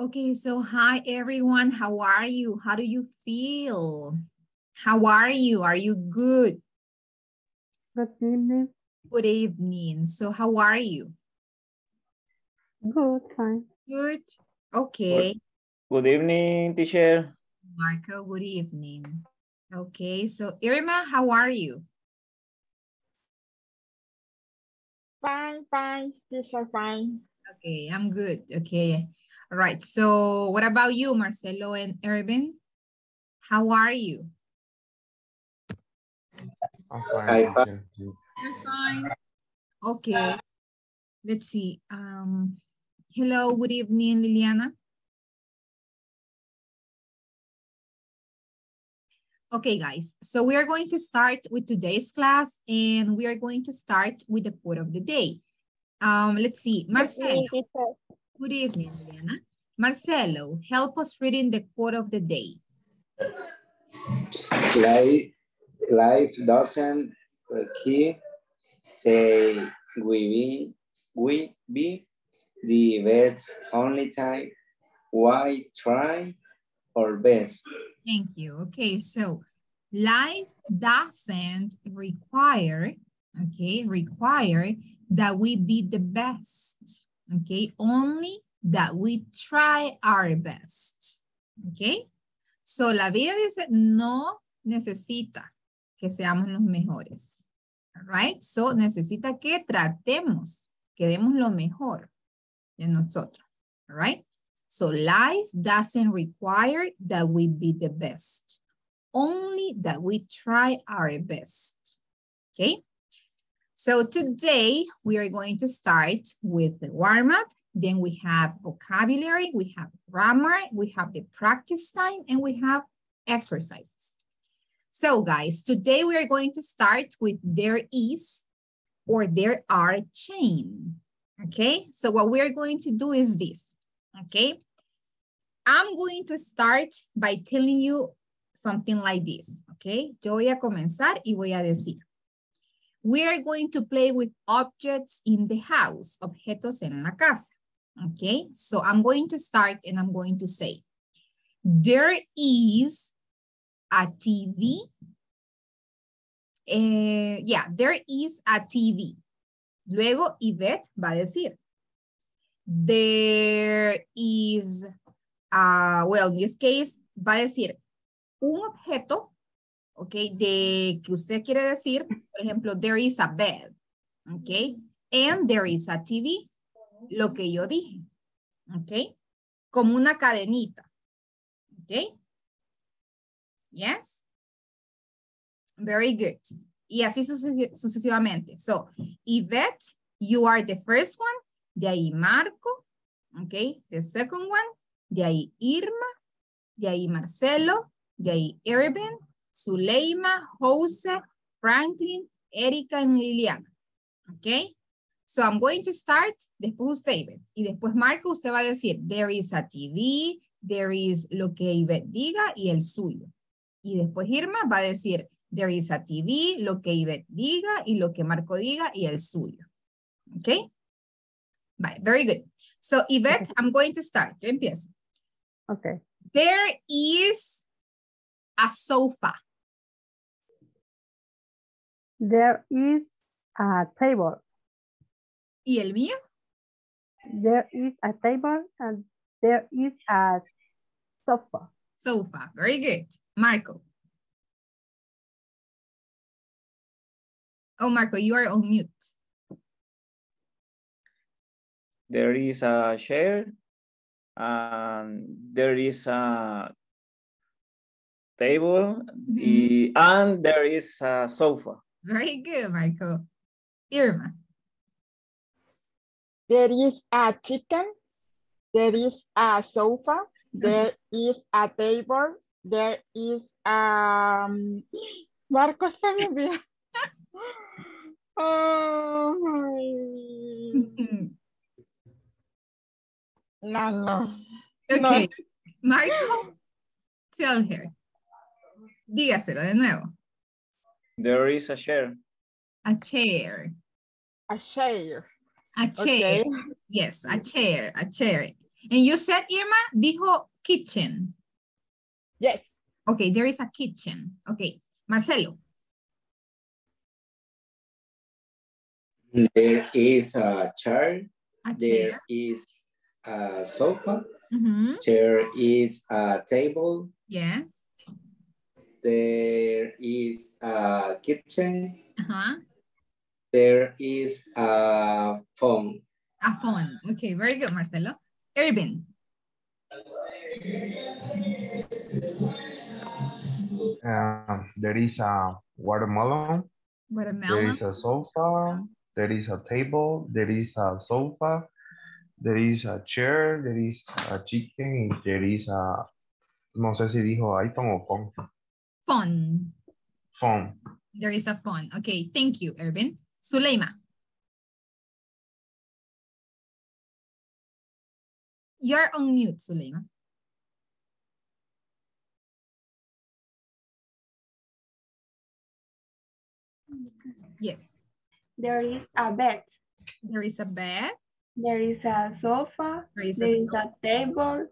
Okay, so hi everyone. How are you? How do you feel? How are you? Are you good? Good evening. Good evening. So how are you? Good, fine. Good. Okay. Good evening, teacher. Marco, good evening. Okay, so Irma, how are you? Fine, fine, teacher, fine. Okay, I'm good. Okay. All right, so what about you, Marcelo and Ervin? How are you? I'm fine. I'm fine. Okay, let's see. Hello, good evening, Liliana. Okay, guys, so we are going to start with today's class and we are going to start with the quote of the day. Let's see, Marcelo. Good evening, Adriana. Marcelo, help us reading the quote of the day. Life doesn't require that we be the best only time. Why try our best? Thank you. Okay, so life doesn't require that we be the best. Okay, only that we try our best. Okay, so la vida dice no necesita que seamos los mejores. All right, so necesita que tratemos, que demos lo mejor de nosotros. All right, so life doesn't require that we be the best, only that we try our best. Okay. So today we are going to start with the warm-up, then we have vocabulary, we have grammar, we have the practice time, and we have exercises. So guys, today we are going to start with there is or there are chain, okay? So what we are going to do is this, okay? I'm going to start by telling you something like this, okay? Yo voy a comenzar y voy a decir. We are going to play with objects in the house, objetos en la casa, okay? So I'm going to start and I'm going to say, there is a TV. There is a TV. Luego Yvette va a decir, there is, in this case, va a decir un objeto. ¿Ok? De que usted quiere decir, por ejemplo, there is a bed, ¿ok? And there is a TV, lo que yo dije, ¿ok? Como una cadenita, ¿ok? Yes? Very good. Y así sucesivamente. So, Yvette, you are the first one, de ahí Marco, ¿ok? The second one, de ahí Irma, de ahí Marcelo, de ahí Ervin, Suleima, Jose, Franklin, Erika, and Liliana. Okay? So I'm going to start, después usted, Yvette. Y después Marco, usted va a decir, there is a TV, there is lo que Yvette diga y el suyo. Y después Irma va a decir, there is a TV, lo que Yvette diga y lo que Marco diga y el suyo. Okay? Bye. Very good. So Yvette, okay. I'm going to start. Yo empiezo. Okay. There is a sofa. There is a table. ¿Y el mío? There is a table and there is a sofa. Sofa, very good. Marco. Oh, Marco, you are on mute. There is a chair and there is a table, mm-hmm. And there is a sofa. Very good, Marco. Irma. There is a chicken. There is a sofa. There is a table. There is Marco Sanabria. No. Okay, no. Marco, tell her. Dígaselo de nuevo. There is a chair. A chair. A chair. A chair. Okay. Yes, a chair. A chair. And you said, Irma, dijo kitchen. Yes. Okay, there is a kitchen. Okay, Marcelo. There is a chair. A chair. There is a sofa. Mm-hmm. There is a table. Yes. There is a kitchen. Uh-huh. There is a phone. A phone. Okay, very good, Marcelo. Ervin. There is a watermelon. Watermelon. There is a sofa. There is a table. There is a sofa. There is a chair. There is a chicken. There is a... No sé si dijo iPhone o phone. Phone. Phone. There is a phone. Okay, thank you, Ervin. Suleima. You're on mute, Suleima. Yes. There is a bed. There is a bed. There is a sofa. There is a table.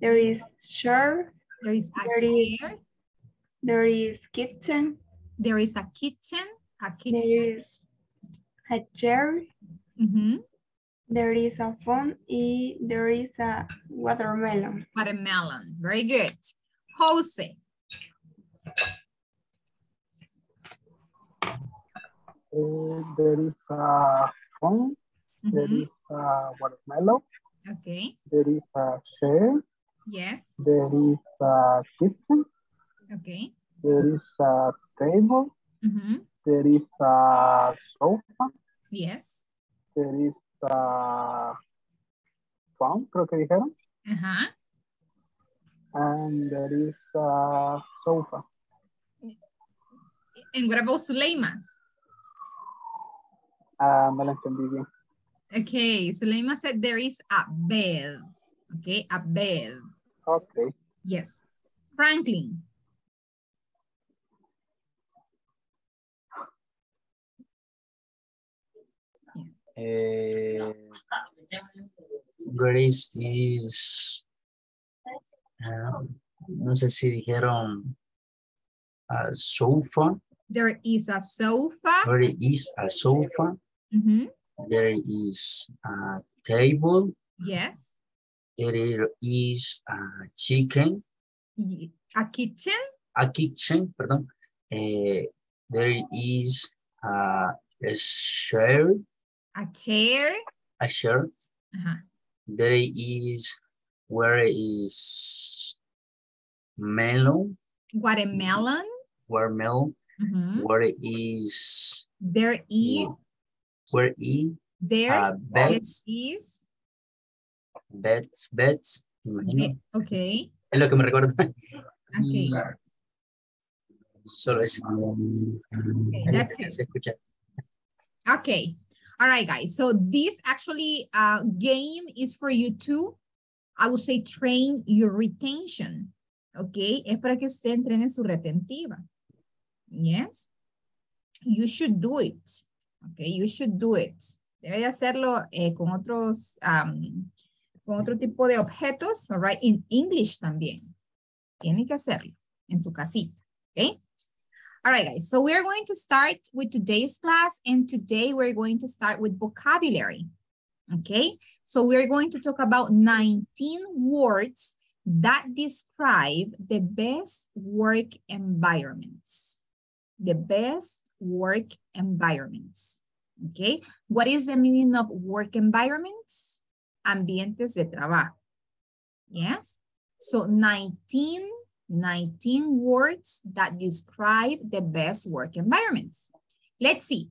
There is chair. There is a chair. There is kitchen. There is a kitchen. A kitchen. There is a chair. Mm-hmm. There is a phone. There is a watermelon. Watermelon. Very good. Jose. There is a phone. Mm-hmm. There is a watermelon. Okay. There is a chair. Yes. There is a kitchen. Okay. There is a table. Mm-hmm. There is a sofa. Yes. There is a phone, creo que dijeron. Uh-huh. And there is a sofa. And what about Suleima? Me la entendí bien. Okay, Suleima said there is a bed. Okay, a bed. Okay. Yes. Franklin. Grace is, no sé si dijeron a sofa. There is a sofa. There is a sofa. Mm-hmm. There is a table. Yes. There is a chicken. A kitchen. A kitchen, perdón. There is a chair. A chair. A chair. Uh-huh. There is, where is melon? Watermelon. Watermelon. Mm-hmm. Where is? There is. Where is? There beds. Is. Beds. Beds. Imagino. Okay. Es lo que me recuerda. Okay. Solo eso. Okay, that's it. Se escucha. Okay. All right, guys, so this actually game is for you to, I would say, train your retention, okay? Es para que usted entrene su retentiva, yes? You should do it, okay? You should do it. Debe de hacerlo con otro tipo de objetos, all right? In English también. Tiene que hacerlo en su casita, okay? All right, guys, so we're going to start with today's class, and today we're going to start with vocabulary, okay? So we're going to talk about 19 words that describe the best work environments. The best work environments, okay? What is the meaning of work environments? Ambientes de trabajo, yes? So 19 words that describe the best work environments. Let's see.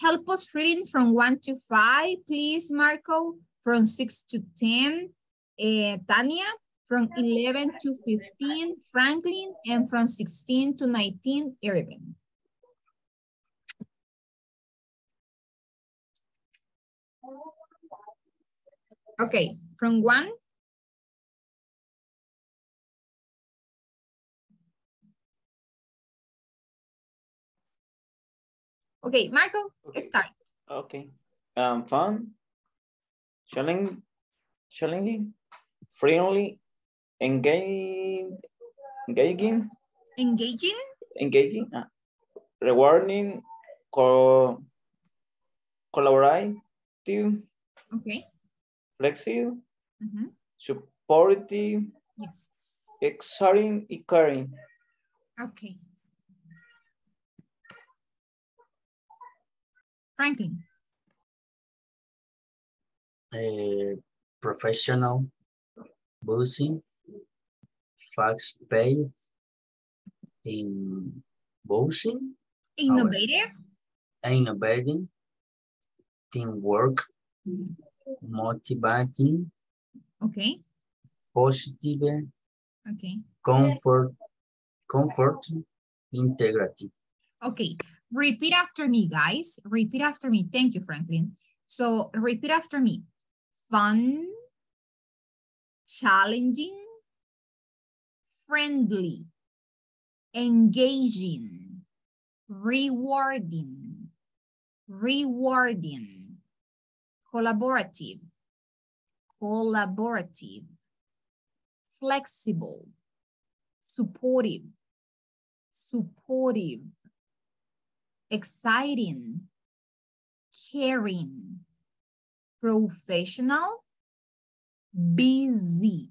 Help us reading from 1 to 5, please, Marco. From 6 to 10, Tania. From 11 to 15, Franklin. And from 16 to 19, Irving. Okay, from 1. Okay, Marco, okay. Start. Okay. Fun, challenging, friendly, engaging, rewarding, collaborative, okay, flexible, mm-hmm, supportive, yes, exciting, caring. Okay. Franklin. Professional, busy, fast paced, innovating, teamwork, motivating, okay, positive, okay, comfort, integrative. Okay, repeat after me, guys. Repeat after me. Thank you, Franklin. So repeat after me. Fun, challenging, friendly, engaging, rewarding, collaborative, flexible, supportive, exciting, caring, professional, busy,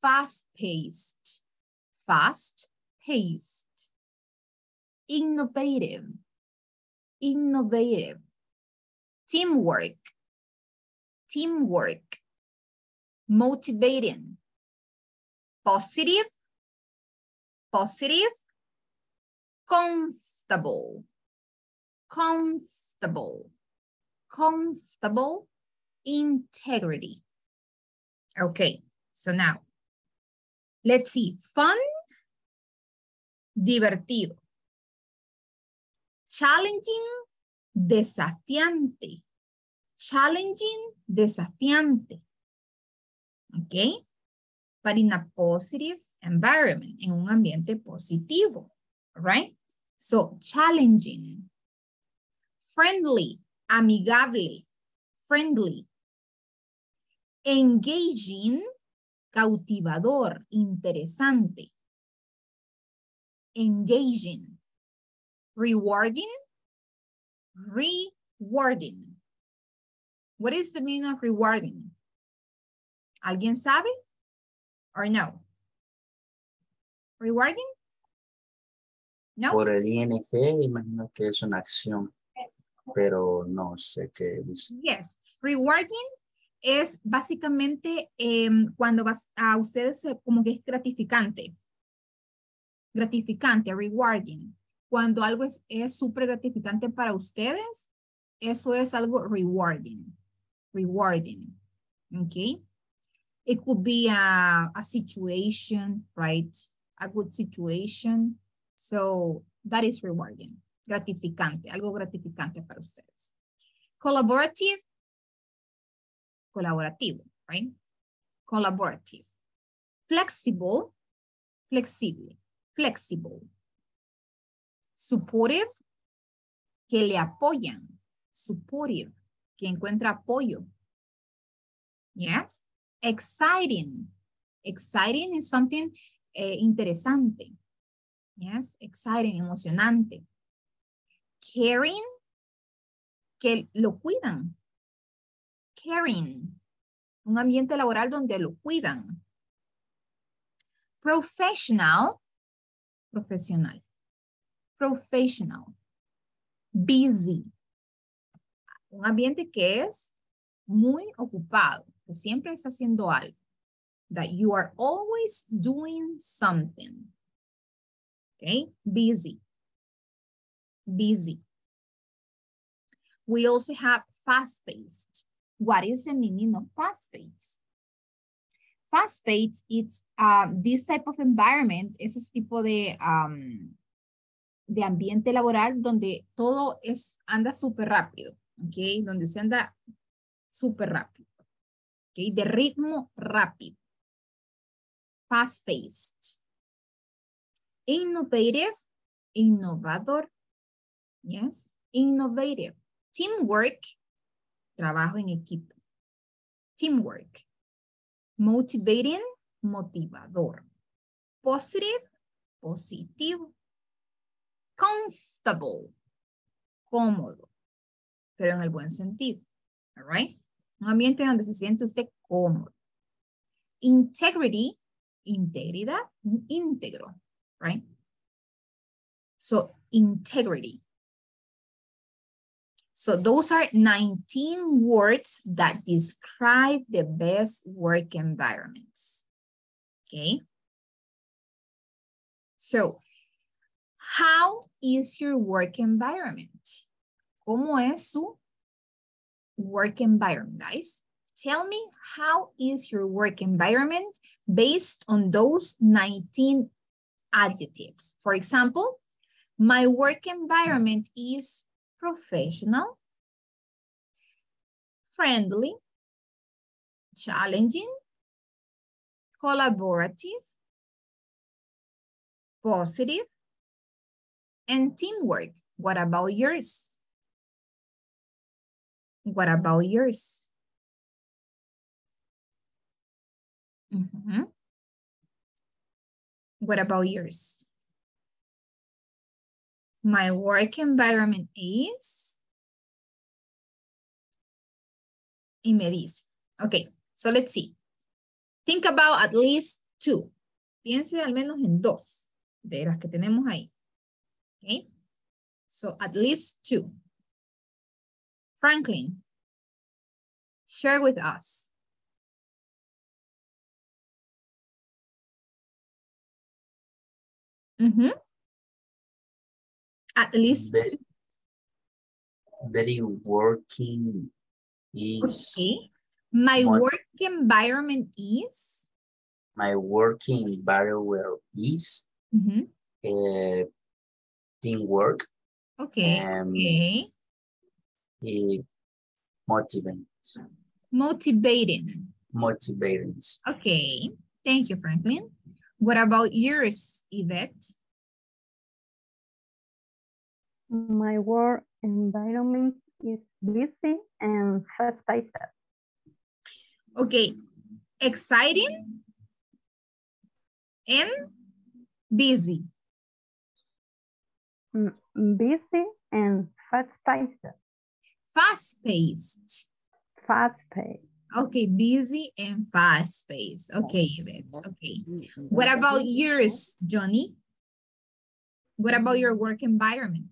fast-paced, innovative, teamwork, motivating, positive, comfortable, integrity. Okay, so now let's see. Fun, divertido. Challenging, desafiante. Okay, but in a positive environment, en un ambiente positivo, right? So challenging, friendly, amigable, engaging, cautivador, interesante, engaging, rewarding. What is the meaning of rewarding? ¿Alguien sabe or no? Rewarding? No. Por el ING, imagino que es una acción, pero no sé qué dice. Yes, rewarding es básicamente cuando a ustedes como que es gratificante, rewarding. Cuando algo es súper gratificante para ustedes, eso es algo rewarding, okay? It could be a situation, right? A good situation. So that is rewarding, gratificante, algo gratificante para ustedes. Collaborativo, right? Collaborative. Flexible. Supportive, que le apoyan. Supportive, que encuentra apoyo. Yes. Exciting is something interesante. Yes, exciting, emocionante. Caring, que lo cuidan. Caring, un ambiente laboral donde lo cuidan. Professional. Busy, un ambiente que es muy ocupado, que siempre está haciendo algo. That you are always doing something. Okay, busy. We also have fast-paced. What is the meaning of fast-paced? Fast-paced, it's this type of environment, ese tipo de ambiente laboral donde todo anda súper rápido, okay? Donde se anda súper rápido, okay? De ritmo rápido. Fast-paced. Innovative, innovador, yes, teamwork, trabajo en equipo. Teamwork. Motivating, motivador. Positive, positivo. Comfortable, cómodo, pero en el buen sentido. All right? Un ambiente donde se siente usted cómodo. Integrity, integridad, íntegro, right? So, integrity. So, those are 19 words that describe the best work environments. Okay? So, how is your work environment? ¿Cómo es su work environment, guys? Tell me, how is your work environment based on those 19 adjectives? For example, my work environment is professional, friendly, challenging, collaborative, positive, and teamwork. What about yours? What about yours? Mm-hmm. What about yours? My work environment is... Y me dice. Okay, so let's see. Think about at least two. Piense al menos en dos de las que tenemos ahí. Okay, so at least two. Franklin, share with us. Mm-hmm. At least two. Very working is... Okay. My work environment is... My working environment is... Mm-hmm. Teamwork. Okay. Okay. Motivating. Motivating. Motivating. Okay. Thank you, Franklin. What about yours, Yvette? My work environment is busy and fast-paced. Okay. Exciting and busy. Busy and fast-paced. Fast-paced. Fast-paced. Okay, busy and fast-paced. Okay, Yvette. Okay. What about yours, Johnny? What about your work environment?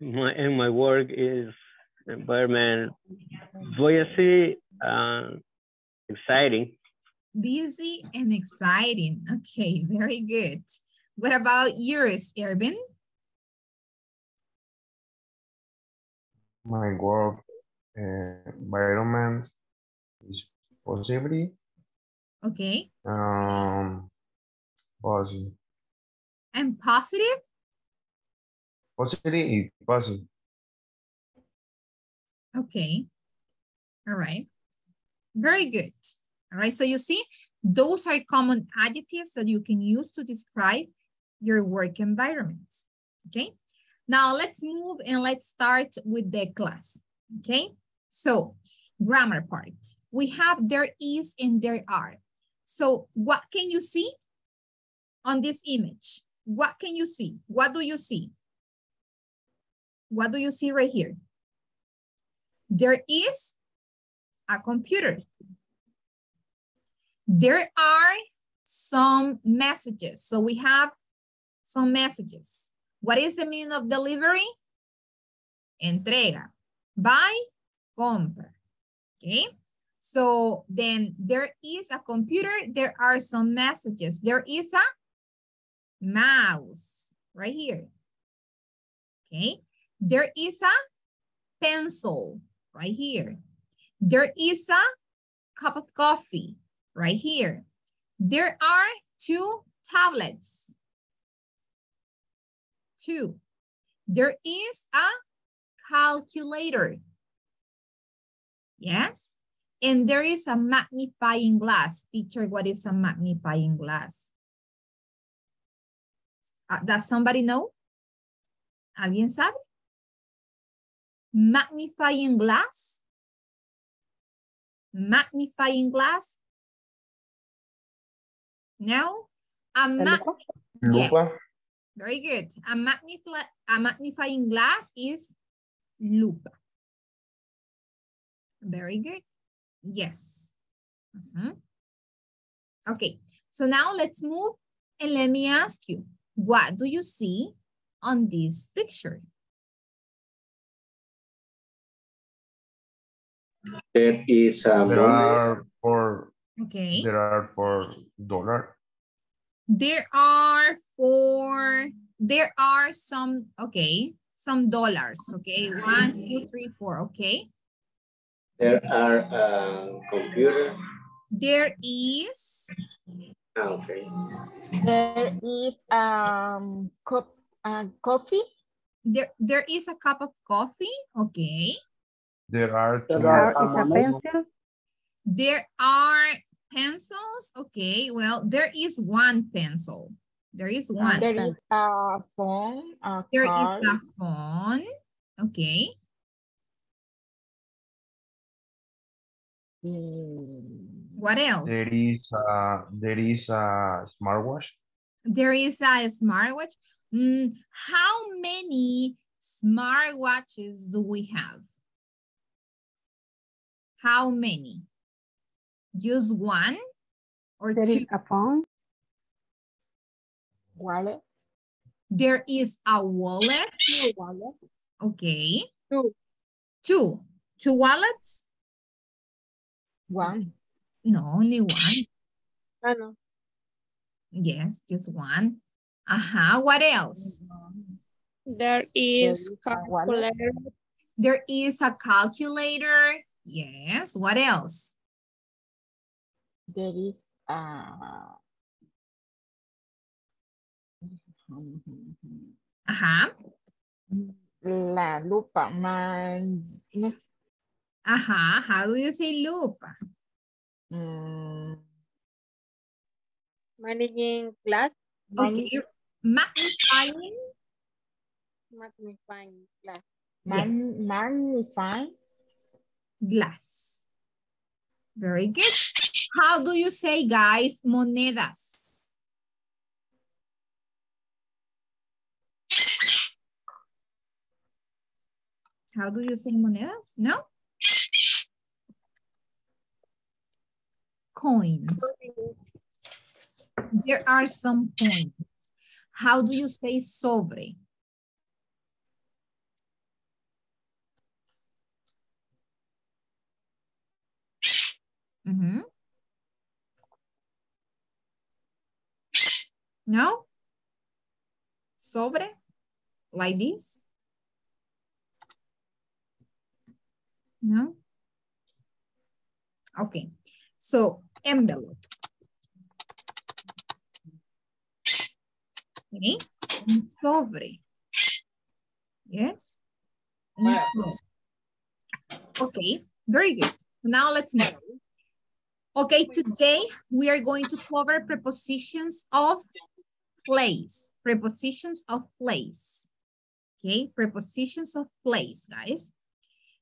My work is environment busy and exciting. Busy and exciting. Okay, very good. What about yours, Ervin? My work environment is possibly. Okay. Positive. And positive? Positive and positive. Okay. All right. Very good. All right. So you see, those are common adjectives that you can use to describe your work environment. Okay. Now let's move and let's start with the class. Okay. So grammar part. We have there is and there are. So what can you see on this image? What can you see? What do you see? What do you see right here? There is a computer. There are some messages. So we have some messages. What is the meaning of delivery? Entrega. Buy, compra. Okay. So then there is a computer. There are some messages. There is a mouse right here. Okay. There is a pencil right here. There is a cup of coffee right here. There are two tablets. Two. There is a calculator. Yes. And there is a magnifying glass. Teacher, what is a magnifying glass? Does somebody know? ¿Alguien sabe? magnifying glass, magnifying glass. No, yeah. Very good. A magnifying glass is lupa. Very good. Yes. Okay, so now let's move and let me ask you, what do you see on this picture? There is a there are $4. There are some, okay, some dollars, okay, 1, 2, 3, 4, okay. There are a computer. There is. Okay. There is cup coffee. There is a cup of coffee, okay. There are. There is a pencil. There are pencils. Okay, well, there is one pencil. There is one. There is a phone. There is a phone. Okay. What else? There is a smartwatch. There is a smartwatch. How many smartwatches do we have? How many? Just one or there two? Is a phone. Wallet. There is a wallet. Two wallets. Okay. Two wallets? One. No, only one. I know. Yes, just one. What else? There is a calculator. There is a calculator. Yes, what else? There is la lupa, man. How do you say lupa? Managing glass. Okay. Magnifying. Magnifying glass. Yes. Magnifying glass. Very good. How do you say, guys, monedas? How do you say monedas? No? Coins. There are some coins. How do you say sobre? No? Sobre? Like this? No? Okay. So, envelope. Okay. Sobre. Yes? No. Okay. Very good. Now let's move. Okay, today we are going to cover prepositions of place. Prepositions of place. Okay, prepositions of place, guys.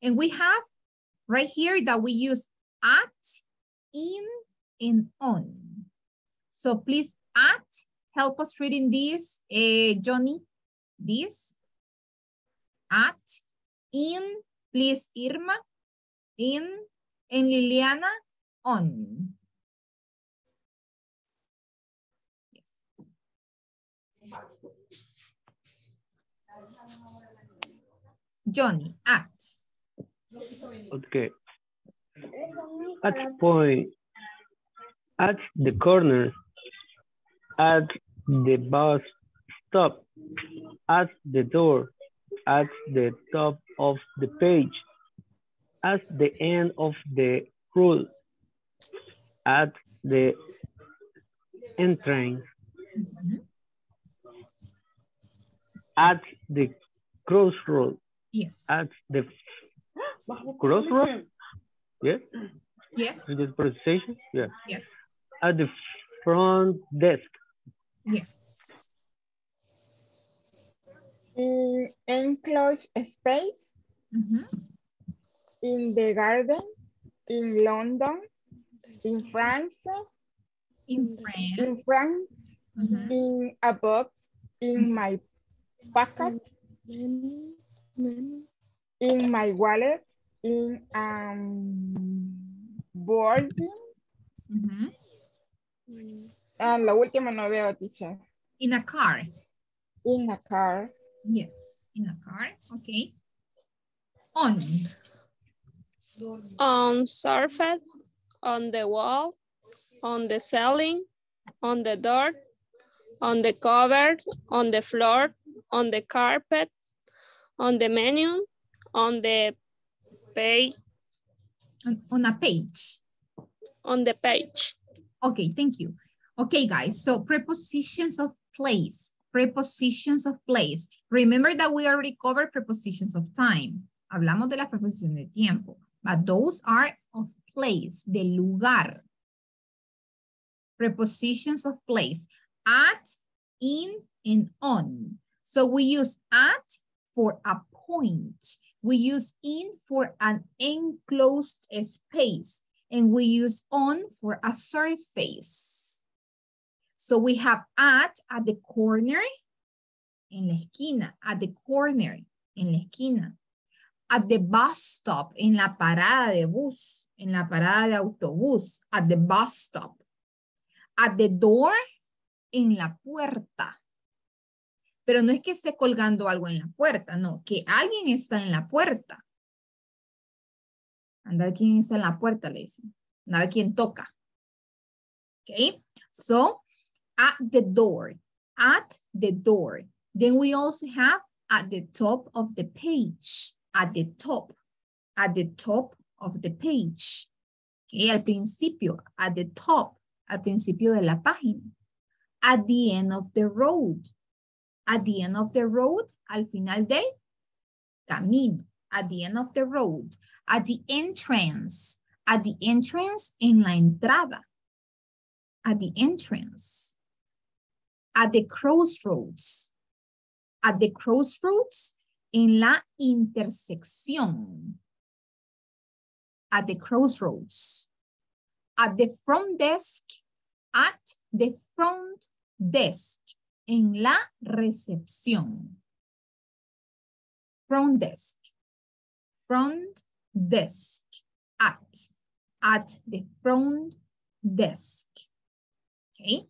And we have right here that we use at, in, and on. So please, at, help us reading this, Johnny, this. At, in, please, Irma, in, and Liliana, on. Yes. Johnny, at. Okay. At point. At the corner. At the bus stop. At the door. At the top of the page. At the end of the rule. At the entrance, at the crossroad, yes. At the crossroad, yes, yes. The pronunciation, yeah. Yes. At the front desk, yes. Enclosed space, in the garden, in London, in France, in a box, in my pocket, in my wallet, in boarding. Ah, la última no veo, teacher. In a car. In a car. Yes, in a car. Okay. On. On surface, on the wall, on the ceiling, on the door, on the cover, on the floor, on the carpet, on the menu, on the page. On a page. On the page. Okay, thank you. Okay, guys, so prepositions of place. Prepositions of place. Remember that we already covered prepositions of time. Hablamos de las preposiciones de tiempo. But those are of place, de lugar. Prepositions of place. At, in, and on. So we use at for a point. We use in for an enclosed space. And we use on for a surface. So we have at the corner, en la esquina. At the corner, en la esquina. At the bus stop, en la parada de bus, en la parada de autobús. At the bus stop. At the door, en la puerta. Pero no es que esté colgando algo en la puerta, no, que alguien está en la puerta. Andar quién está en la puerta, le dicen. Andar quién toca. Okay, so at the door, at the door. Then we also have at the top of the page, at the top of the page. Okay, al principio, at the top. Al principio de la página. At the end of the road. At the end of the road. Al final del camino. At the end of the road. At the entrance. At the entrance, en la entrada. At the entrance. At the crossroads. At the crossroads, en la intersección. At the crossroads. At the front desk, at the front desk, en la recepción. Front desk, at the front desk. Okay.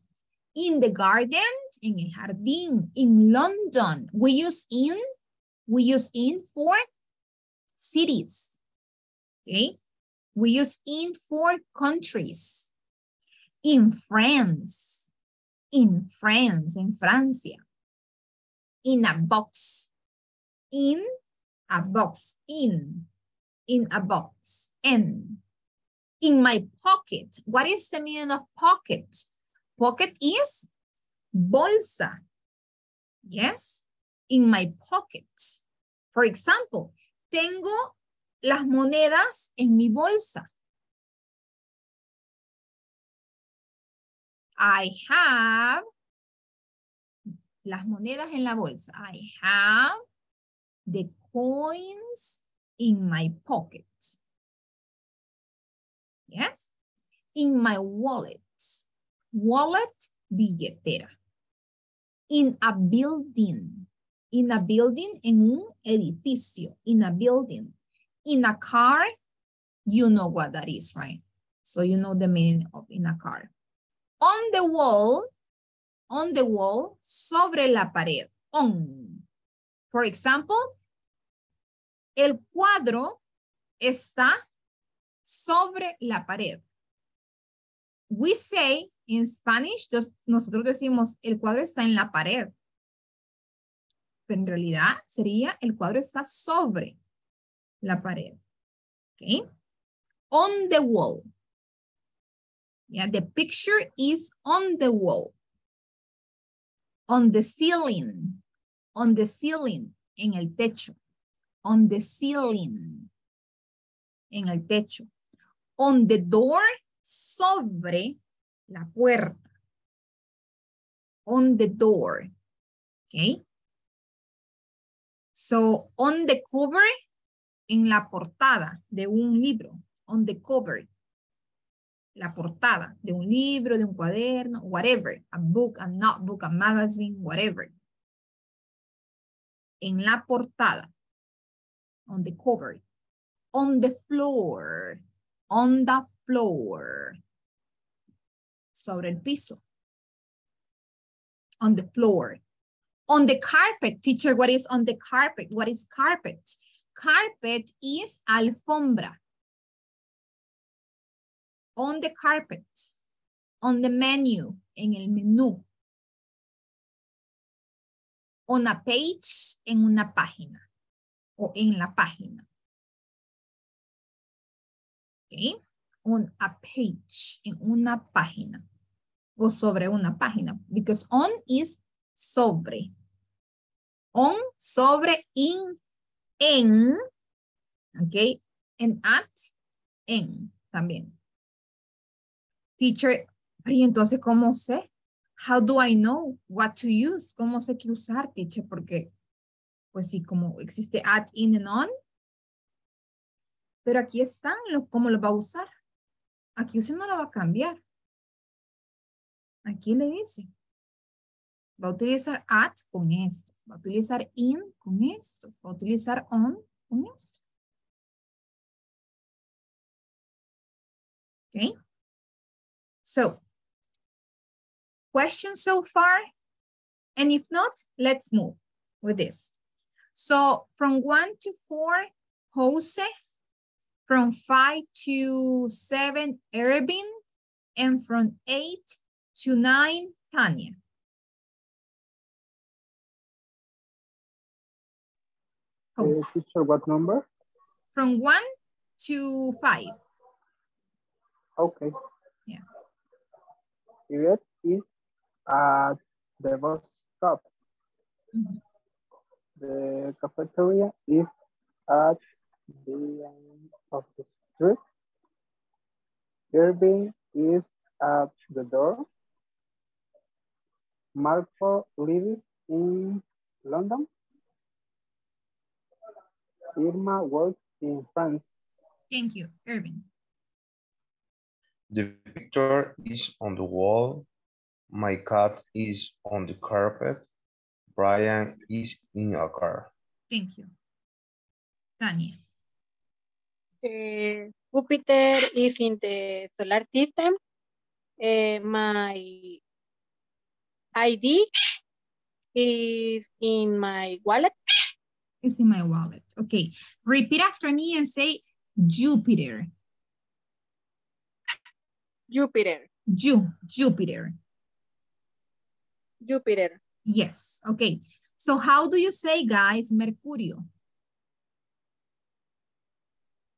In the garden, en el jardín, in London, we use in for cities. Okay. We use in for countries. In France, en Francia. In a box, and in my pocket. What is the meaning of pocket? Pocket is bolsa. Yes, in my pocket. For example, tengo las monedas en mi bolsa. I have las monedas en la bolsa. I have the coins in my pocket. Yes. In my wallet. Wallet, billetera. In a building, en un edificio. In a building. In a car, you know what that is, right? So you know the meaning of in a car. On the wall, sobre la pared, on. For example, el cuadro está sobre la pared. We say in Spanish, nosotros decimos el cuadro está en la pared. Pero en realidad sería el cuadro está sobre la pared. Okay. On the wall. Yeah, the picture is on the wall. On the ceiling. On the ceiling. En el techo. On the ceiling. En el techo. On the door. Sobre la puerta. On the door. Okay. So on the cover. en la portada de un libro, on the cover, la portada de un libro, de un cuaderno, whatever, a book, a notebook, a magazine, whatever. En la portada, on the cover, on the floor, on the floor, sobre el piso, on the floor. On the carpet, teacher, what is on the carpet? What is carpet? Carpet is alfombra. On the carpet, on the menu, en el menú. On a page, en una página, o en la página. Okay, on a page, en una página, o sobre una página, because on is sobre. On, sobre, in, en, okay, and at, en, también. Teacher, y entonces, ¿cómo sé? How do I know what to use? ¿Cómo sé qué usar, teacher? Porque, pues sí, como existe at, in, and on. Pero aquí están, ¿cómo lo va a usar? Aquí usted no lo va a cambiar. Aquí le dice. Va a utilizar at con estos. Va a utilizar in con estos. Va a utilizar on con estos. Okay. So, questions so far? And if not, let's move with this. So, from 1 to 4, Jose. From 5 to 7, Ervin. And from 8 to 9, Tania. Jose. Teacher, what number? From 1 to 5. Okay. Yeah. Yvette is at the bus stop. Mm-hmm. The cafeteria is at the end of the street. Irving is at the door. Marco lives in London. Irma works in France. Thank you, Irving. The picture is on the wall. My cat is on the carpet. Brian is in a car. Thank you. Tania. Jupiter is in the solar system. My ID is in my wallet. It's in my wallet. Okay. Repeat after me and say Jupiter. Jupiter. Jupiter. Jupiter. Yes. Okay. So how do you say, guys, Mercurio?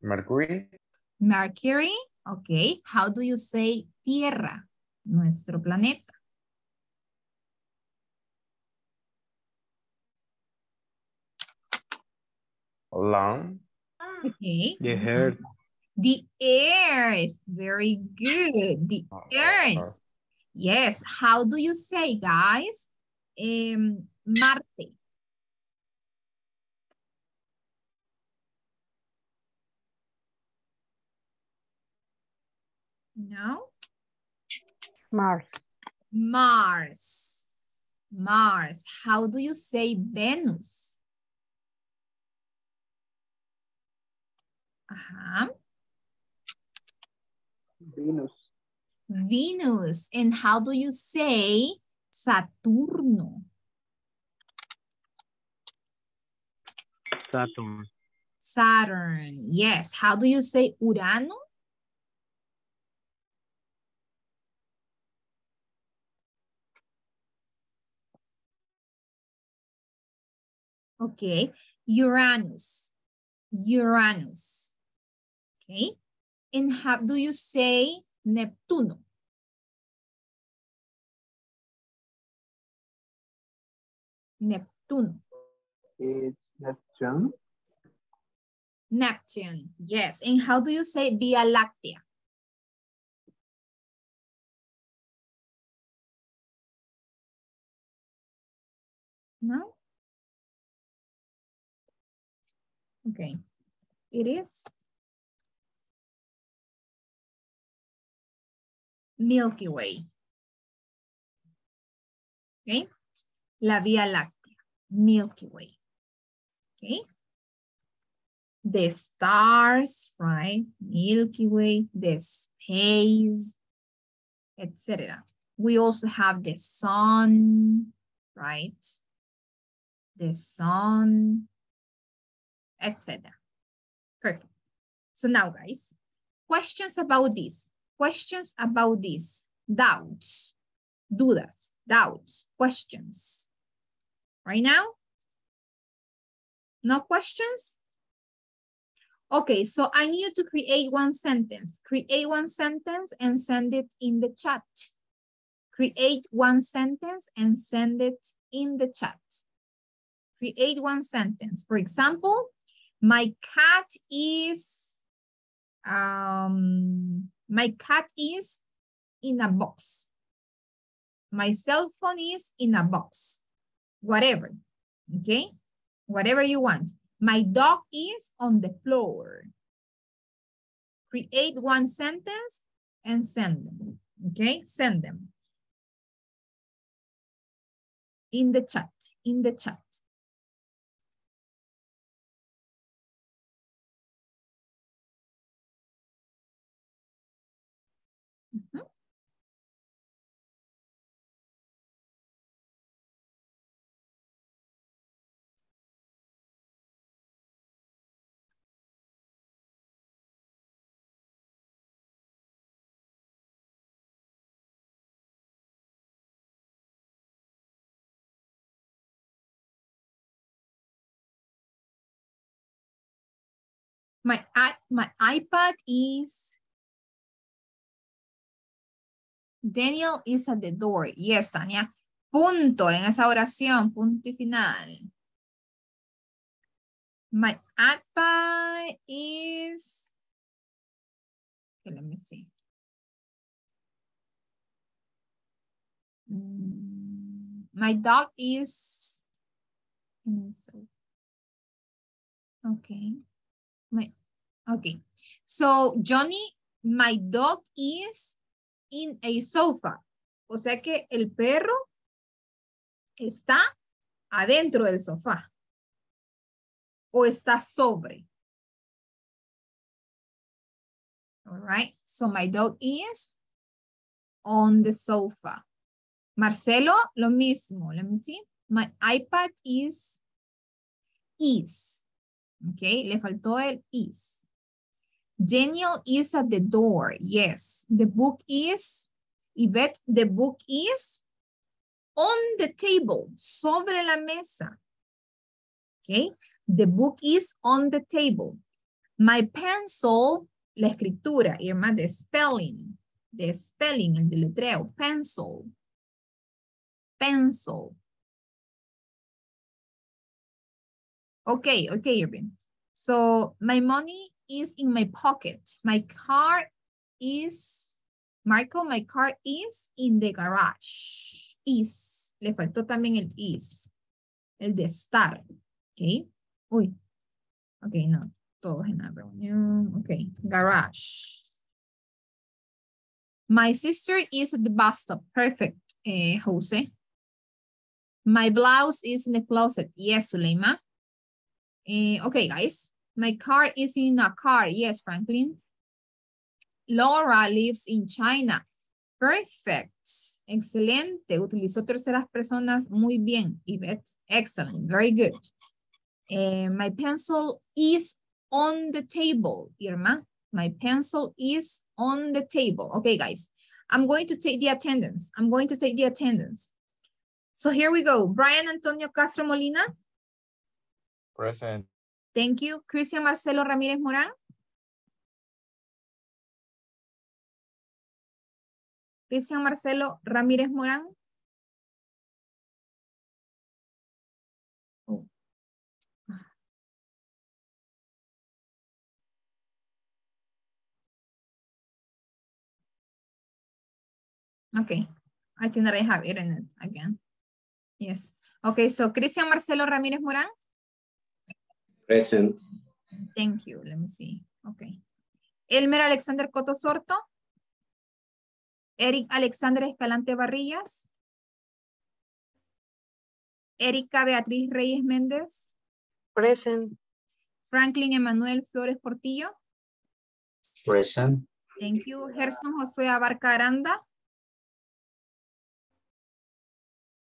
Mercury. Mercury. Okay. How do you say Tierra? Nuestro planeta. Land. Okay. The earth. The earth. Very good. The earth. Yes. How do you say, guys? Marte. No. Mars. Mars. Mars. How do you say Venus? Uh-huh. Venus. Venus. And how do you say Saturno? Saturn. Saturn. Yes. How do you say Urano? Okay. Uranus. Uranus. Okay. And how do you say Neptuno? Neptuno. It's Neptune. Neptune, yes. And how do you say Via Láctea? No? Okay. It is Milky Way. Okay. La Vía Láctea, Milky Way. Okay. The stars, right? Milky Way, the space, etc. We also have the sun, right? The sun, etc. Perfect. So now, guys, questions about this. Questions about this. Doubts, dudas, doubts, questions. Right now? No questions? Okay, so I need to create one sentence. Create one sentence and send it in the chat. Create one sentence and send it in the chat. Create one sentence. For example, my cat is in a box. My cell phone is in a box. Whatever, okay? Whatever you want. My dog is on the floor. Create one sentence and send them. Okay, send them. In the chat, in the chat. Mm-hmm. My iPad is, Daniel is at the door. Yes, Tania. Punto en esa oración, punto y final. My iPad is, okay, let me see. My dog is, okay. Okay, so Johnny, my dog is in a sofa. O sea que el perro está adentro del sofá. O está sobre. All right, so my dog is on the sofa. Marcelo, lo mismo. Let me see. My iPad is. Okay, le faltó el is. Daniel is at the door. Yes, the book is, Yvette, the book is on the table, sobre la mesa. Okay, the book is on the table. My pencil, la escritura, Irma, the spelling, el deletreo, pencil, pencil. Okay, okay, Irving. So my money is in my pocket. My car is, Marco, my car is in the garage. Is. Le faltó también el is. El de estar. Okay. Uy. Okay, no. Todos en la reunión. Okay. Garage. My sister is at the bus stop. Perfect, Jose. My blouse is in the closet. Yes, Suleima. Okay, guys, my car is in a car. Yes, Franklin. Laura lives in China. Perfect. Excelente. Utilizó terceras personas. Muy bien, Yvette. Excellent. Very good. My pencil is on the table, Irma. My pencil is on the table. Okay, guys. I'm going to take the attendance. I'm going to take the attendance. So here we go. Brian Antonio Castro Molina. Present. Thank you. Cristian Marcelo Ramírez Morán. Cristian Marcelo Ramírez Morán. Oh. Okay. I think that I have it in it again. Yes. Okay, so Cristian Marcelo Ramírez Morán. Present. Thank you. Let me see. Okay. Elmer Alexander Cotosorto. Eric Alexander Escalante Barrillas. Erika Beatriz Reyes Méndez. Present. Franklin Emanuel Flores Portillo. Present. Thank you. Gerson Josué Abarca Aranda.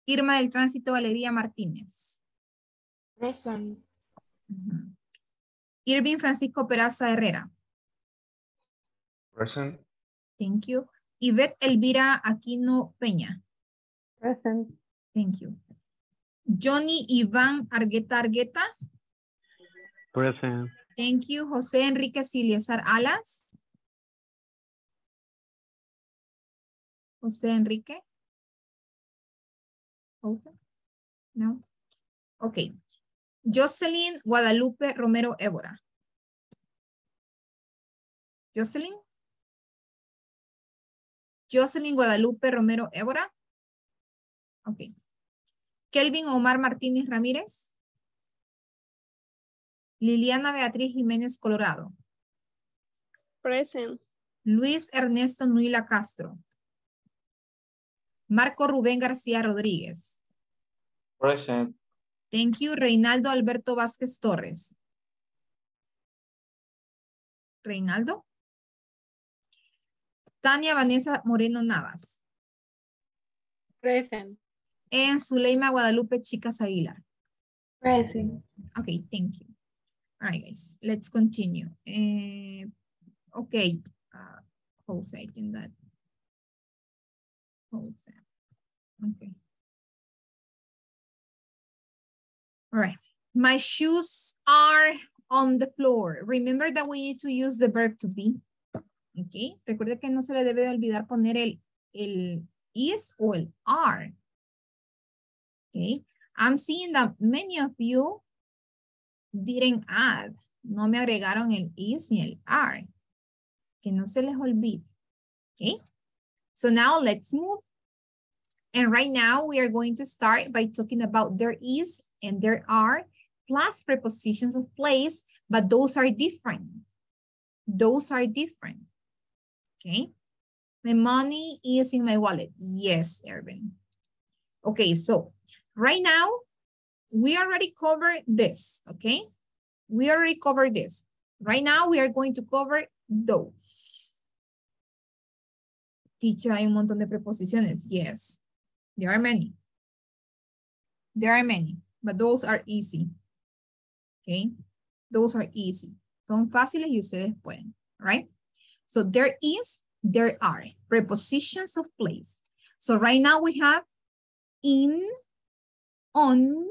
Irma del Tránsito Valeria Martínez. Present. Uh-huh. Irving Francisco Peraza Herrera. Present. Thank you. Yvette Elvira Aquino Peña. Present. Thank you. Johnny Iván Argueta Argueta. Present. Thank you. José Enrique Silesar Alas. José Enrique. José. No. Okay. Jocelyn Guadalupe Romero Évora. Jocelyn. Jocelyn Guadalupe Romero Évora. Okay. Kelvin Omar Martínez Ramírez. Liliana Beatriz Jiménez Colorado. Present. Luis Ernesto Nuila Castro. Marco Rubén García Rodríguez. Present. Thank you. Reinaldo Alberto Vázquez Torres. Reinaldo. Tania Vanessa Moreno Navas. Present. And Suleima Guadalupe Chicas Aguilar. Present. Okay, thank you. All right, guys, let's continue. Okay, Jose, I think that. Jose. Okay. All right. My shoes are on the floor. Remember that we need to use the verb to be. Okay. Recuerde que no se le debe de olvidar poner el is o el are. Okay. I'm seeing that many of you didn't add. No me agregaron el is ni el are. Que no se les olvide. Okay. So now let's move. And right now we are going to start by talking about there is and there are plus prepositions of place, but those are different. Those are different. Okay. My money is in my wallet. Yes, Ervin. Okay, so right now we already covered this. Okay. We already covered this. Right now we are going to cover those. Teacher, hay un montón de preposiciones. Yes. There are many. There are many. But those are easy. Okay. Those are easy. Son fáciles y ustedes pueden. Right? So there is, there are. Prepositions of place. So right now we have in, on,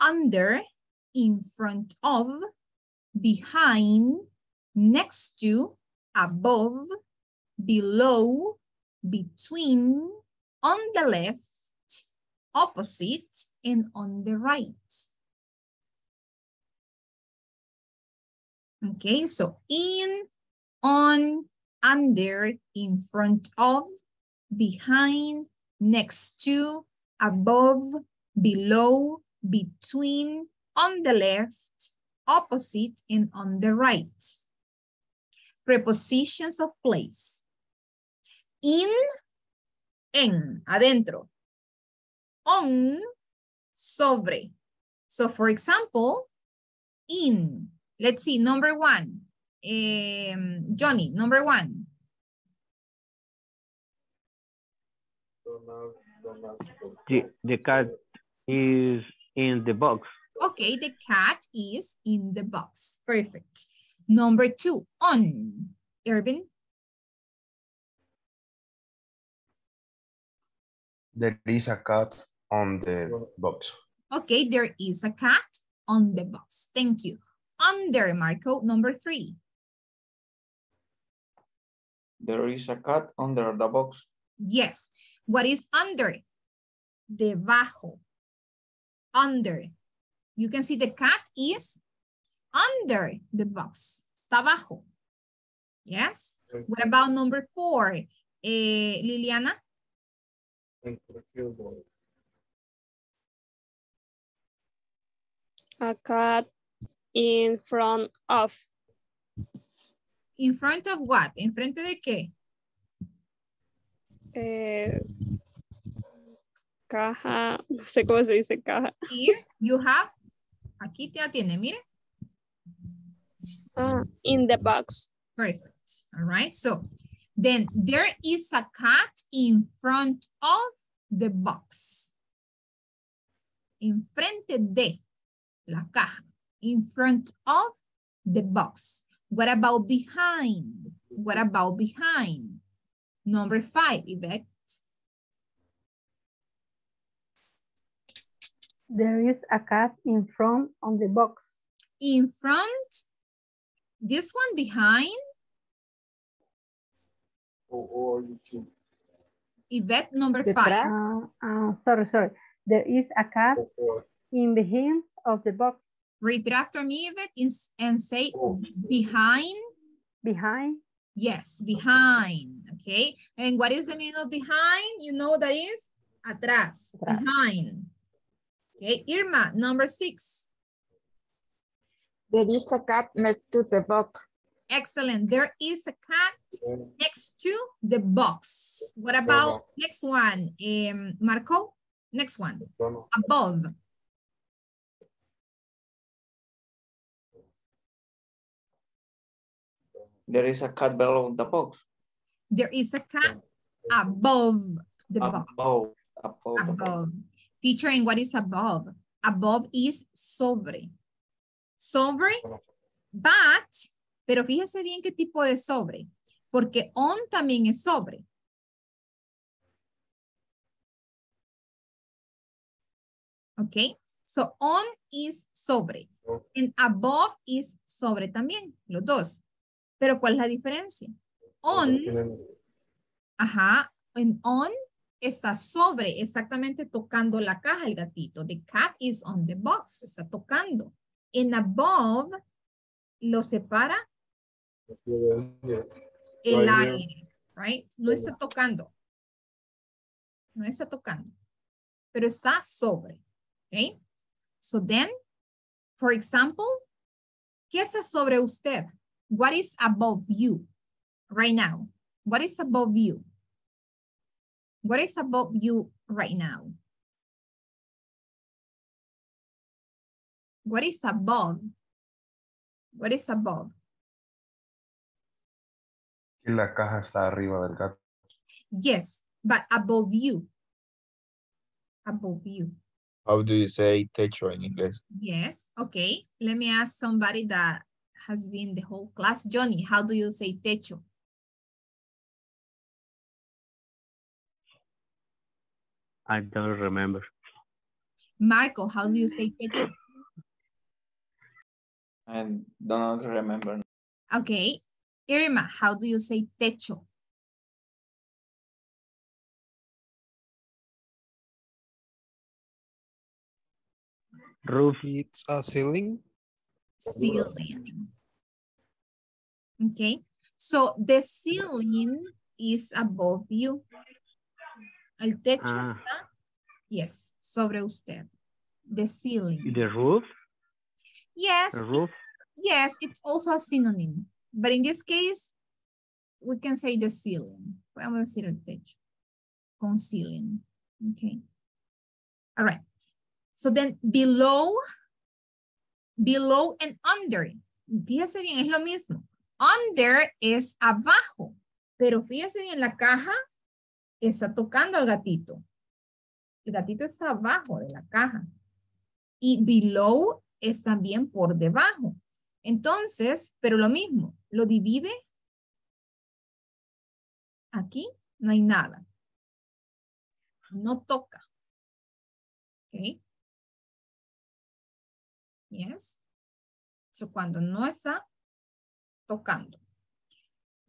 under, in front of, behind, next to, above, below, between, on the left, opposite, and on the right. Okay, so in, on, under, in front of, behind, next to, above, below, between, on the left, opposite, and on the right. Prepositions of place. In, en, adentro. On, sobre. So, for example, in. Let's see, number one. Johnny, number one. The cat is in the box. Okay, the cat is in the box. Perfect. Number two, on. Ervin? There is a cat on the box. Okay, there is a cat on the box. Thank you. Under, Marco, number three. There is a cat under the box. Yes. What is under? Debajo. Under. You can see the cat is under the box. Está abajo. Yes. What about number four? Liliana? A cat In front of. In front of what? ¿En frente de qué? Caja, no sé cómo se dice caja. Here you have, aquí te atiende, mire. In the box. Perfect. All right. So then there is a cat in front of the box. En frente de la caja. In front of the box. What about behind? What about behind? Number 5, Yvette. There is a cat in front of the box. In front. This one behind. Yvette, number 5. Sorry. There is a cat in the hands of the box. Repeat after me, Yvette, and say behind. Behind? Yes, behind. Okay. And what is the meaning of behind? You know that is atrás, behind. Okay, Irma, number 6. There is a cat next to the box. Excellent. There is a cat next to the box. What about next one? Marco, next one. Above. There is a cat below the box. There is a cat above the box. Above. Teacher, and what is above? Above is sobre. Sobre, but, pero fíjese bien qué tipo de sobre, porque on también es sobre. Okay, so on is sobre, and above is sobre también, los dos. Pero ¿cuál es la diferencia? On, ajá, en on está sobre, exactamente tocando la caja el gatito. The cat is on the box, está tocando. En above lo separa el aire, right? No está tocando. No está tocando. Pero está sobre. Okay? So then, for example, ¿qué está sobre usted? What is above you right now? What is above you? What is above you right now? What is above? What is above? Y la caja está arriba del gato. Yes, but above you. Above you. How do you say techo in English? Yes, okay. Let me ask somebody that has been the whole class. Johnny, how do you say techo? I don't remember. Marco, how do you say techo? I don't remember. Okay. Irma, how do you say techo? Roof. It's a ceiling. Ceiling. Okay. So the ceiling is above you. El techo está, yes, sobre usted. The ceiling. The roof? Yes, yes, it's also a synonym. But in this case, we can say the ceiling. Vamos a decir el techo. Con ceiling. Okay. All right. So then below and under. Fíjese bien, es lo mismo. Under es abajo. Pero fíjese bien, la caja está tocando al gatito. El gatito está abajo de la caja. Y below es también por debajo. Entonces, pero lo mismo, lo divide. Aquí no hay nada. No toca. Ok. Yes. So cuando no está tocando.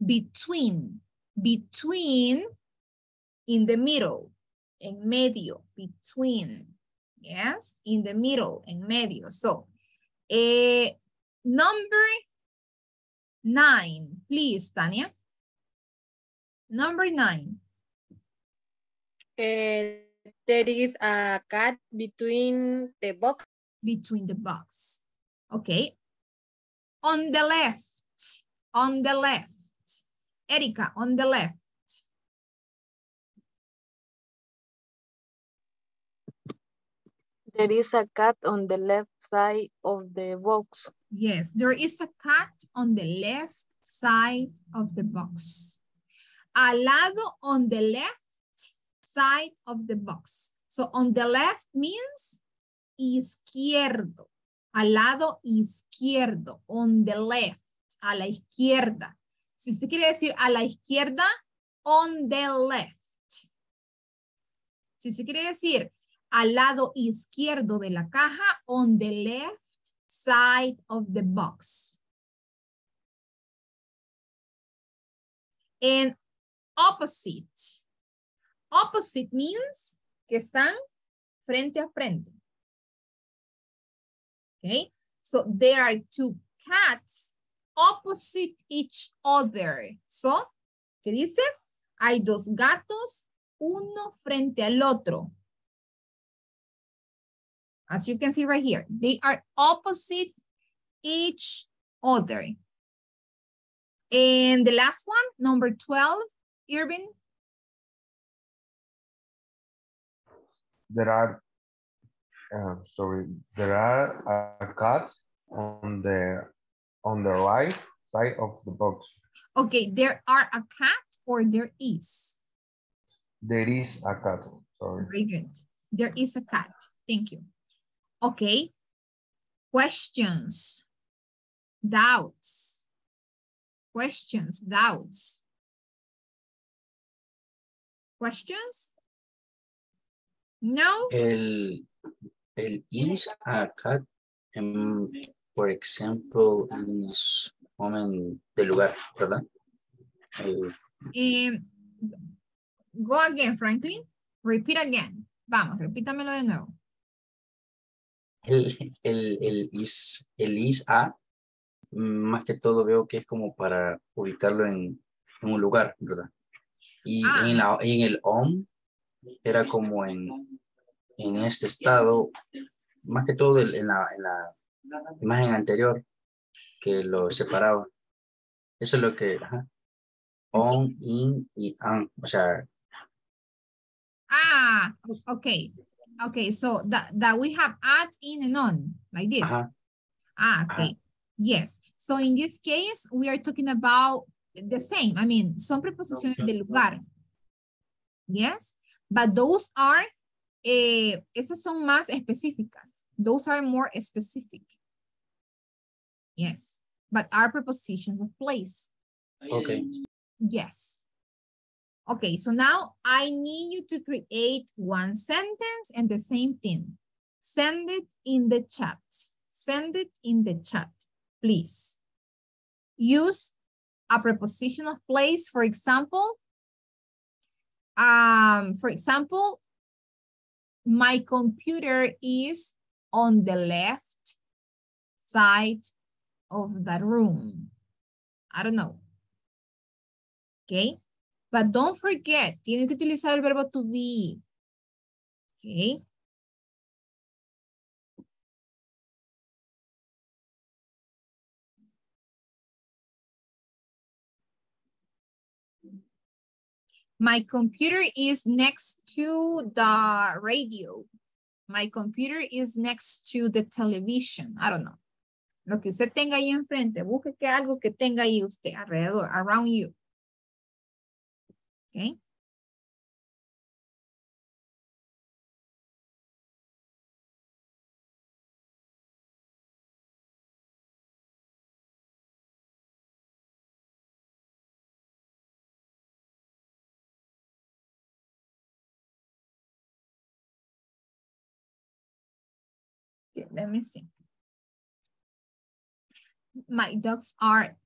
Between. Between. In the middle. En medio. Between. Yes, in the middle, en medio. So, number 9, please, Tania. Number 9. There is a cat between the box. Between the box. Okay. On the left, on the left. Erika, on the left. There is a cat on the left side of the box. Yes, there is a cat on the left side of the box. Al lado, on the left side of the box. So on the left means izquierdo. Al lado izquierdo, on the left, a la izquierda. Si usted quiere decir a la izquierda, on the left. Si usted quiere decir al lado izquierdo de la caja, on the left side of the box. And opposite. Opposite means que están frente a frente. Okay, so there are two cats opposite each other. So, ¿qué dice? Hay dos gatos, uno frente al otro. As you can see right here, they are opposite each other. And the last one, number 12, Irvin. There are a cat on the right side of the box. Okay, there are a cat or there is? There is a cat, sorry. Very good. There is a cat, thank you. Okay, questions, doubts, questions, doubts. Questions? No? There is a cat, for example, in this moment de lugar, ¿verdad? Go again, Franklin. Repeat again. Vamos, repítamelo de nuevo. El is a, más que todo veo que es como para ubicarlo en un lugar, ¿verdad? Y en el on era como en este estado, más que todo en la imagen anterior que lo separaba. Eso es lo que, ajá. On, in y an, o sea. Ah, okay. Okay, so that we have at, in, and on, like this. Uh-huh. Ah, okay. Uh-huh. Yes. So in this case, we are talking about the same. I mean, son preposiciones de lugar. Yes, but those are, esas son más específicas. Those are more specific. Yes, but are prepositions of place. Okay. Yes. Okay, so now I need you to create one sentence and the same thing. Send it in the chat. Send it in the chat, please. Use a preposition of place, for example, my computer is on the left side of the room. I don't know. Okay. But don't forget, tiene que utilizar el verbo to be. Okay. My computer is next to the radio. My computer is next to the television. I don't know. Lo que usted tenga ahí enfrente, busque que algo que tenga ahí usted alrededor, around you. Okay. Okay, let me see. My dogs are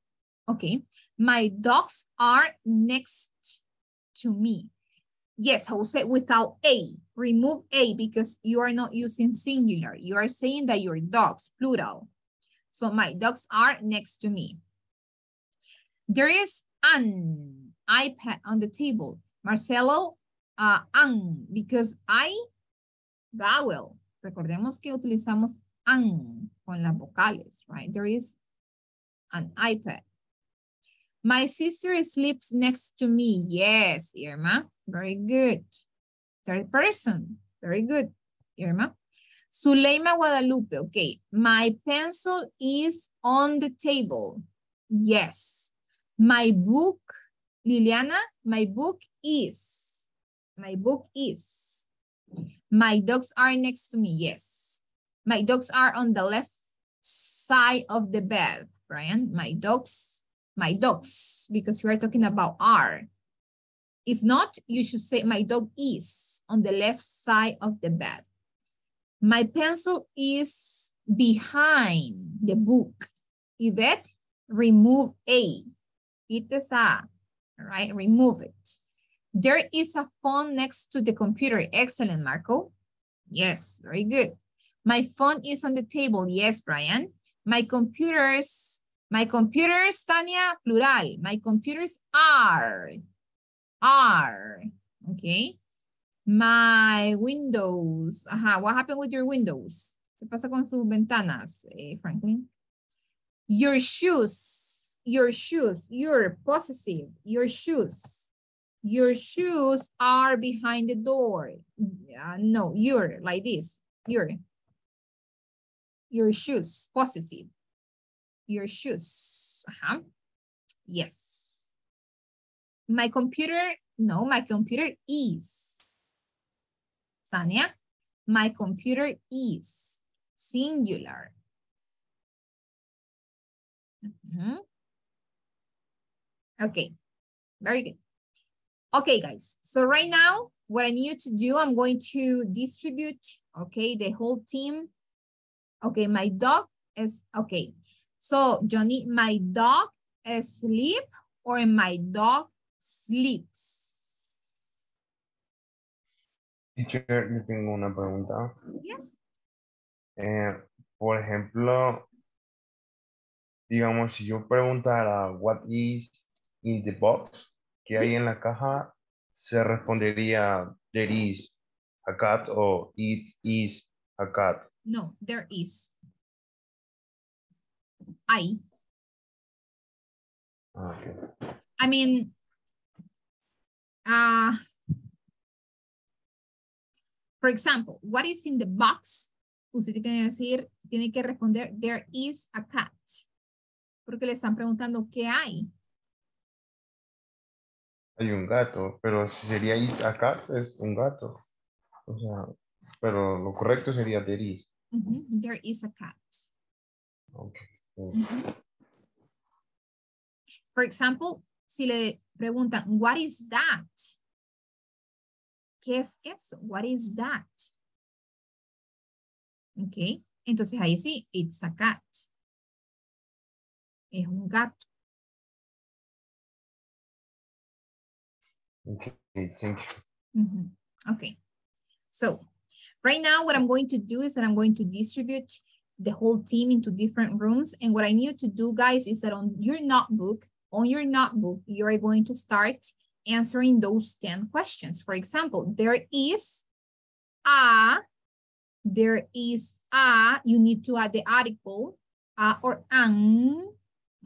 next to me. Yes, Jose, without a, remove a because you are not using singular. You are saying that your dogs, plural. So my dogs are next to me. There is an iPad on the table. Marcelo, an, because I, vowel. Recordemos que utilizamos an con las vocales, right? There is an iPad. My sister sleeps next to me. Yes, Irma. Very good. Third person. Very good, Irma. Suleima Guadalupe. Okay. My pencil is on the table. Yes. My book, Liliana, my book is. My dogs are next to me. Yes. My dogs are on the left side of the bed, Brian. My dogs, because we are talking about are. If not, you should say my dog is on the left side of the bed. My pencil is behind the book. Yvette, remove A. It is A. All right, remove it. There is a phone next to the computer. Excellent, Marco. Yes, very good. My phone is on the table. Yes, Brian. My computers, Tania, plural. My computers are, okay? My windows. Aha, what happened with your windows? ¿Qué pasa con sus ventanas, Franklin? Your shoes, you're possessive. Your shoes are behind the door. No, you're like this. Your shoes, possessive. Your shoes. Uh-huh. Yes. My computer is. Tania, my computer is singular. Uh-huh. Okay, very good. Okay, guys. So right now, what I need to do, I'm going to distribute, okay, the whole team. Okay, my dog is, okay. So, Johnny, my dog asleep or my dog sleeps? Teacher, yo tengo una pregunta. Yes. Por ejemplo, digamos, si yo preguntara what is in the box, que hay en la caja, se respondería there is a cat o it is a cat. No, there is. I mean, for example, what is in the box? Usted tiene que responder, there is a cat. Porque le están preguntando qué hay. Hay un gato, pero si sería it's a cat, es un gato. O sea, pero lo correcto sería there is. Mm-hmm. There is a cat. Okay. Mm-hmm. For example, si le preguntan, what is that? ¿Qué es eso? What is that? Ok, entonces ahí sí, it's a cat. Es un gato. Okay, thank you. Mm-hmm. Okay, so right now what I'm going to do is that I'm going to distribute the whole team into different rooms. And what I need to do, guys, is that on your notebook, you're going to start answering those 10 questions. For example, there is a, you need to add the article, a or an.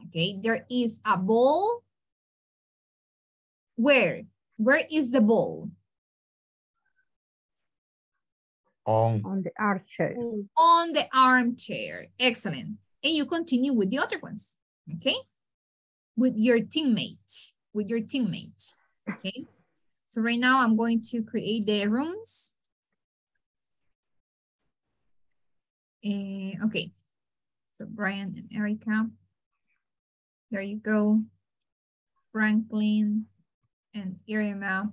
Okay, there is a ball. Where? Where is the ball? On the armchair. On the armchair. Excellent. And you continue with the other ones, okay? With your teammate, okay? So right now I'm going to create the rooms. Okay, so Brian and Erika. There you go. Franklin and Irma.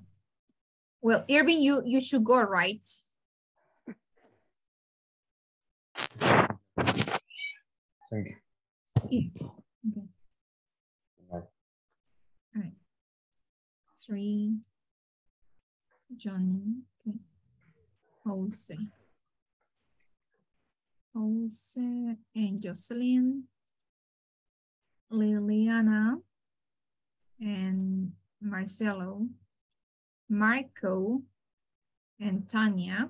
Well, Irving, you should go, right? Thank you. Yes. Okay. All right. 3. Johnny. Okay. Jose and Jocelyn. Liliana and Marcelo. Marco and Tania.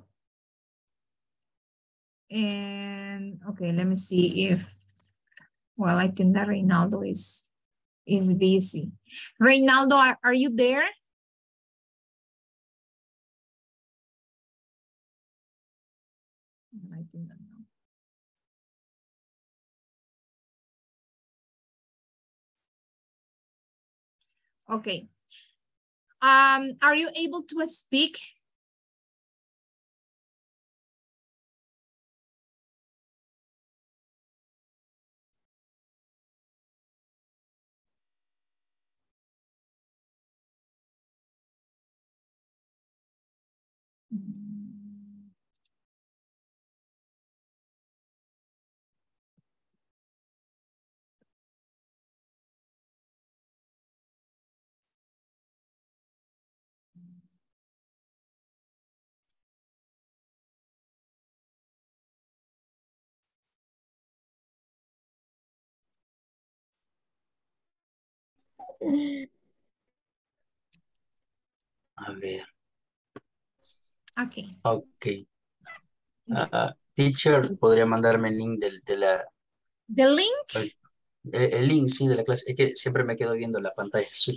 And okay, let me see if Well, I think that Reinaldo is busy. Reinaldo, are you there? I think that no. Okay. Are you able to speak? A ver. Okay. Okay. Teacher, ¿podría mandarme el link de la... ¿The link? El link, sí, de la clase. Es que siempre me quedo viendo la pantalla azul.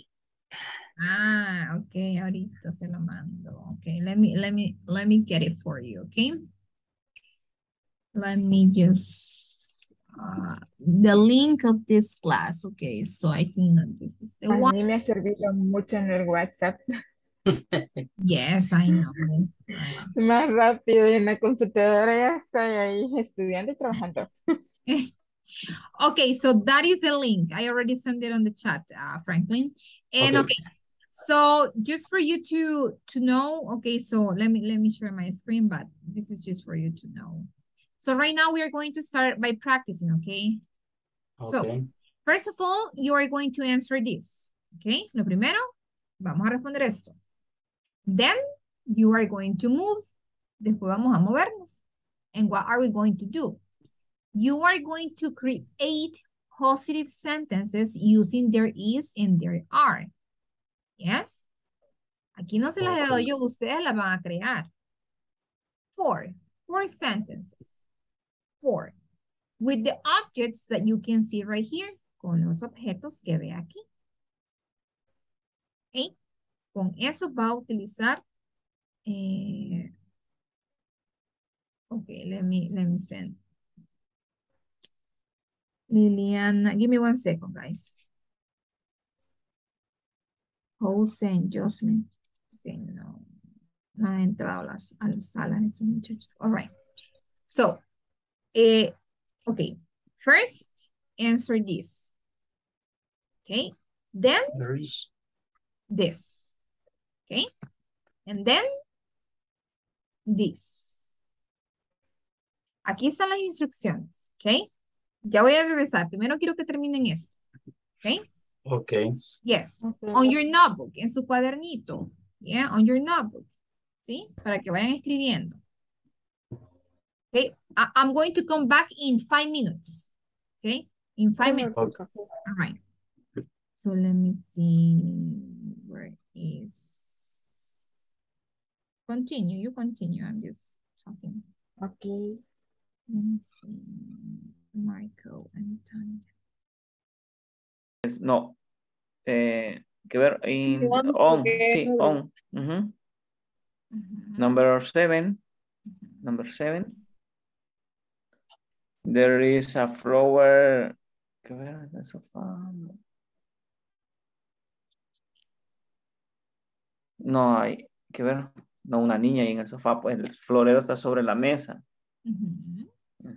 Ah, okay. Ahorita se lo mando. Okay. Let me get it for you. Okay. Let me just... the link of this class, okay, so I think that this is the one. A mí me ha servido mucho en el WhatsApp. Yes, I know. Más rápido en la computadora ya estoy ahí estudiando y trabajando. Okay, so that is the link. I already sent it on the chat, Franklin. And okay. Okay, so just for you to know, okay, so let me share my screen, but this is just for you to know. So right now we are going to start by practicing, okay? Okay. So first of all, you are going to answer this, okay? Lo primero, vamos a responder esto. Then you are going to move. Después vamos a movernos. And what are we going to do? You are going to create positive sentences using there is and there are. Yes? Aquí no se las he dado yo, ustedes las van a crear. Four sentences. Four, with the objects that you can see right here, con los objetos que ve aquí. Okay. Con eso va a utilizar, okay, let me send. Liliana, give me 1 second, guys. Jose and Jocelyn, okay, no han entrado a las salas esos muchachos. All right, so, okay, first answer this, okay, then there is this, okay, and then this. Aquí están las instrucciones, okay. Ya voy a regresar, primero quiero que terminen esto, okay. Okay. Yes, okay. On your notebook, en su cuadernito, yeah, on your notebook, ¿sí? Para que vayan escribiendo. Okay, I'm going to come back in 5 minutes. Okay, in 5 minutes. Okay. All right. So let me see where is. Continue. You continue. I'm just talking. Okay. Let me see. Marco and Tania. No. Que ver in on. Sí, on. Mm-hmm. Number 7. There is a flower. No hay que ver, no una niña ahí en el sofá, pues el florero está sobre la mesa.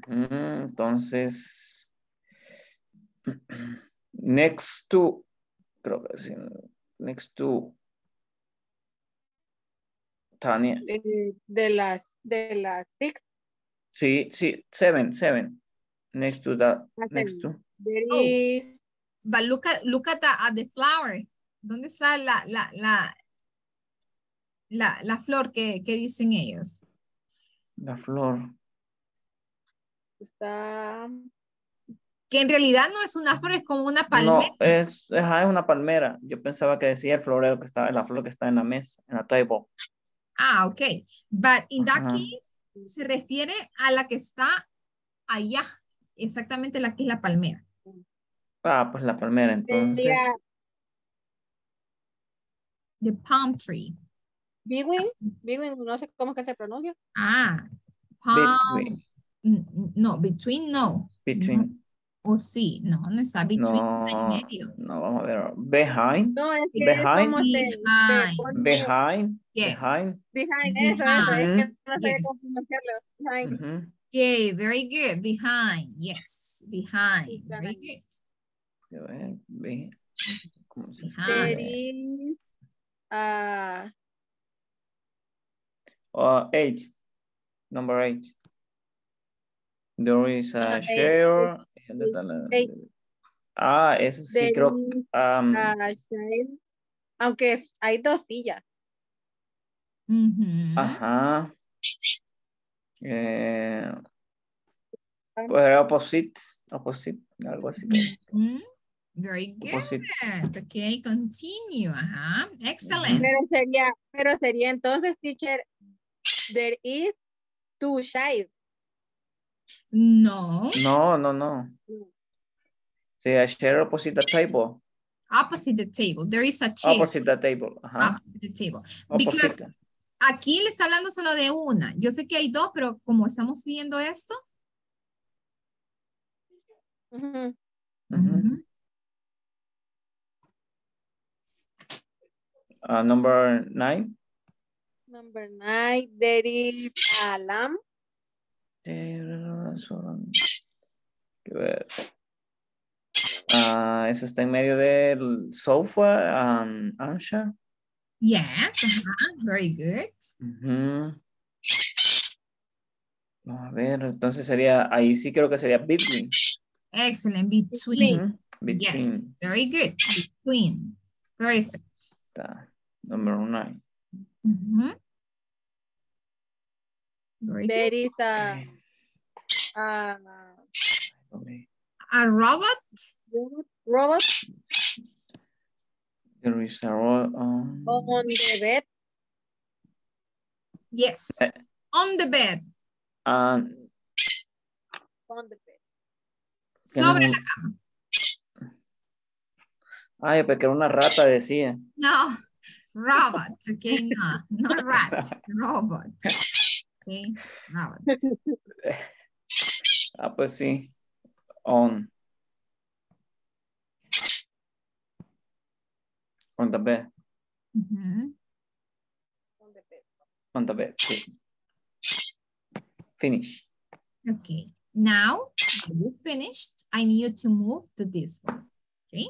Entonces, next to, creo que sí, next to Tania. De las 6. Sí, sí, 7. Next to that, okay. Next to. There is. But look at the flower. ¿Dónde está la flor que dicen ellos? La flor. Está. Que en realidad no es una flor, es como una palmera. No, es una palmera. Yo pensaba que decía el florero que estaba, la flor que está en la mesa, en la table. Ah, ok. But in that case, se refiere a la que está allá. Exactamente la que es la palmera. Ah, pues la palmera, entonces. Yeah. The palm tree. Bigwing, bigwing, no sé cómo que se pronuncia. Ah, palm. No, between no. Between. O oh, sí, no, no está between. No, en medio. No, vamos a ver. Behind. No, es que behind. Es behind. Behind. Yes. Behind. Behind. Eso, eso. Es que no sé cómo pronunciarlo. Behind. Mm-hmm. Okay, very good. Behind. Yes. Behind. Very good. Behind. Eight. Number 8. There is a share. Eight. Ah, eso sí, then, creo. Aunque hay dos sillas. Mm-hmm. Ajá. Pues opposite, opposite, algo así. Mm-hmm. Very good. Opposite. Ok, continue. Ajá. Excellent. Pero sería entonces, teacher, there is two chairs. No. No, no, no. Sí, a chair opposite the table. Opposite the table. There is a chair. Opposite the table. Ajá. Opposite the table. Because aquí le está hablando solo de una. Yo sé que hay dos, pero como estamos viendo esto. Uh-huh. Uh-huh. Number 9. Number 9. There is a lamp. Eso está en medio del sofa, Ansha. Yes, uh-huh. Very good. Uh-huh. A ver, entonces sería, ahí sí creo que sería between. Excellent, between. Uh-huh. Between. Yes, very good, between. Perfect. Number 9. Uh-huh. There good. Is a robot. There is a robot on the bed. Yes, on the bed. On the bed. Sobre la cama. Ay, porque una rata decía. No, robot. Okay, no, not rat, robot. Okay. No. Ah, pues sí. On the bed. Mm-hmm. On the bed. On the bed. Sí. Finish. Okay. Now you finished. I need you to move to this one. Okay.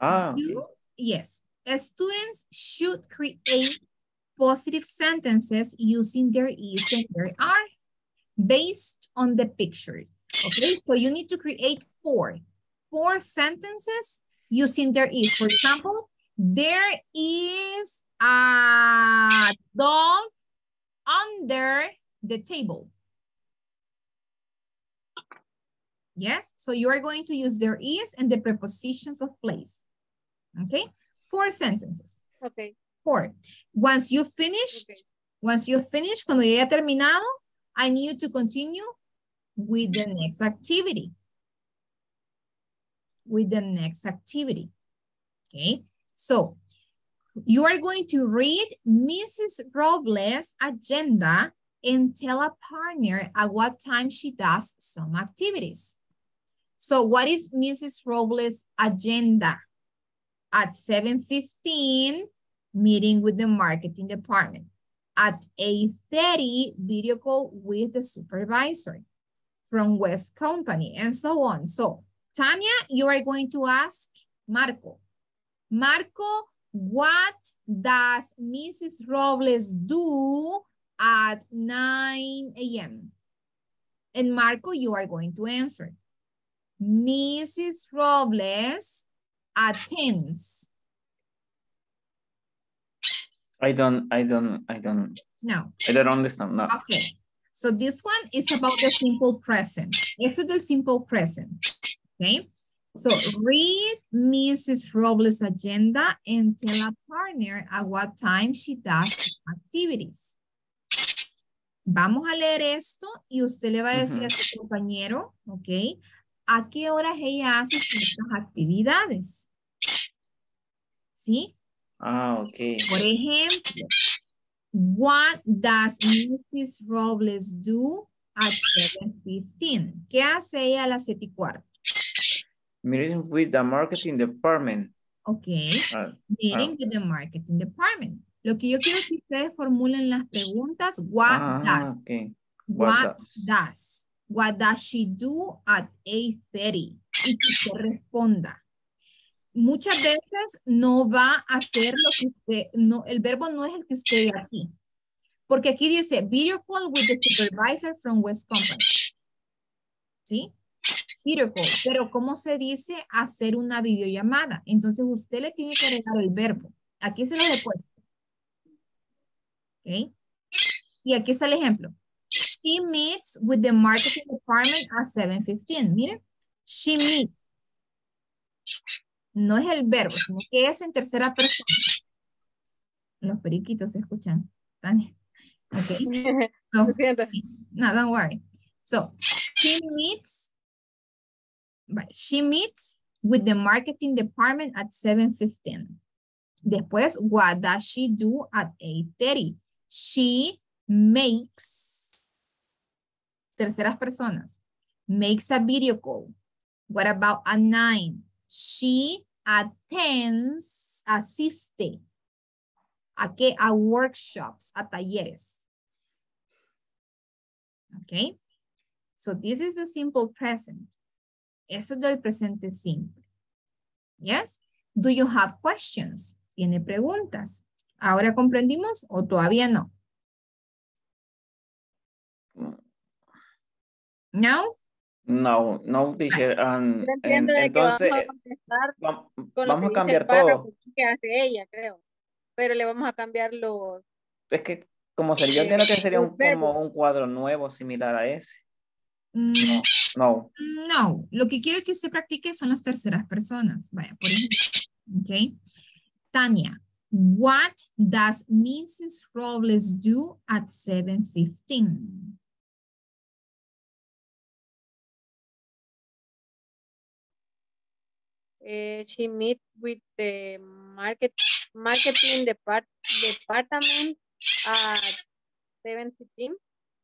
Ah. You, yes. Students should create positive sentences using there is and there are based on the picture. Okay, so you need to create four sentences using there is. For example, there is a dog under the table. Yes, so you are going to use there is and the prepositions of place. Okay, 4 sentences. Okay. Once you finished, okay. Cuando ya haya terminado, I need you to continue with the next activity. Okay. So you are going to read Mrs. Robles' agenda and tell a partner at what time she does some activities. So what is Mrs. Robles' agenda? At 7:15, meeting with the marketing department. At 8:30, video call with the supervisor from West Company and so on. So, Tania, you are going to ask Marco. Marco, what does Mrs. Robles do at 9 a.m.? And Marco, you are going to answer. Mrs. Robles attends. I don't. No. I don't understand, no. Okay. So this one is about the simple present. This is the simple present, okay? So read Mrs. Robles' agenda and tell a partner at what time she does activities. Vamos a leer esto y usted le va a decir a su compañero, okay? ¿a qué horas ella hace sus actividades? ¿Sí? Ah, ok. Por ejemplo, what does Mrs. Robles do at 7:15? ¿Qué hace ella a las 7:15? Meeting with the marketing department. Ok. Meeting with the marketing department. Lo que yo quiero es que ustedes formulen las preguntas. What does? Okay. What does? What does she do at 8:30? Y que se responda. Muchas veces no va a hacer lo que usted, no, el verbo no es el que usted ve aquí. Porque aquí dice, video call with the supervisor from West Company. ¿Sí? Video call. Pero ¿cómo se dice hacer una videollamada? Entonces usted le tiene que agregar el verbo. Aquí se lo he puesto. ¿Ok? Y aquí está el ejemplo. She meets with the marketing department at 7:15. Miren, she meets. No es el verbo, sino que es en tercera persona. Los periquitos se escuchan, Tania. Okay. So, no, don't worry. So, she meets with the marketing department at 7:15. Después, what does she do at 8:30? She makes. Terceras personas. Makes a video call. What about at 9? She attends, asiste. ¿A qué? A workshops, a talleres. Okay. So this is the simple present. Eso del presente simple. Yes. Do you have questions? ¿Tiene preguntas? ¿Ahora comprendimos o todavía no? No, no, no, teacher. Entonces, vamos a cambiar todo. ¿Qué hace ella, creo? Pero le vamos a cambiar los. Es que, como sería, yo creo que sería como un cuadro nuevo similar a ese. No, lo que quiero que usted practique son las terceras personas. Vaya, por ejemplo. Okay. Tania, what does Mrs. Robles do at 7:15? She meets with the marketing department at 7:15.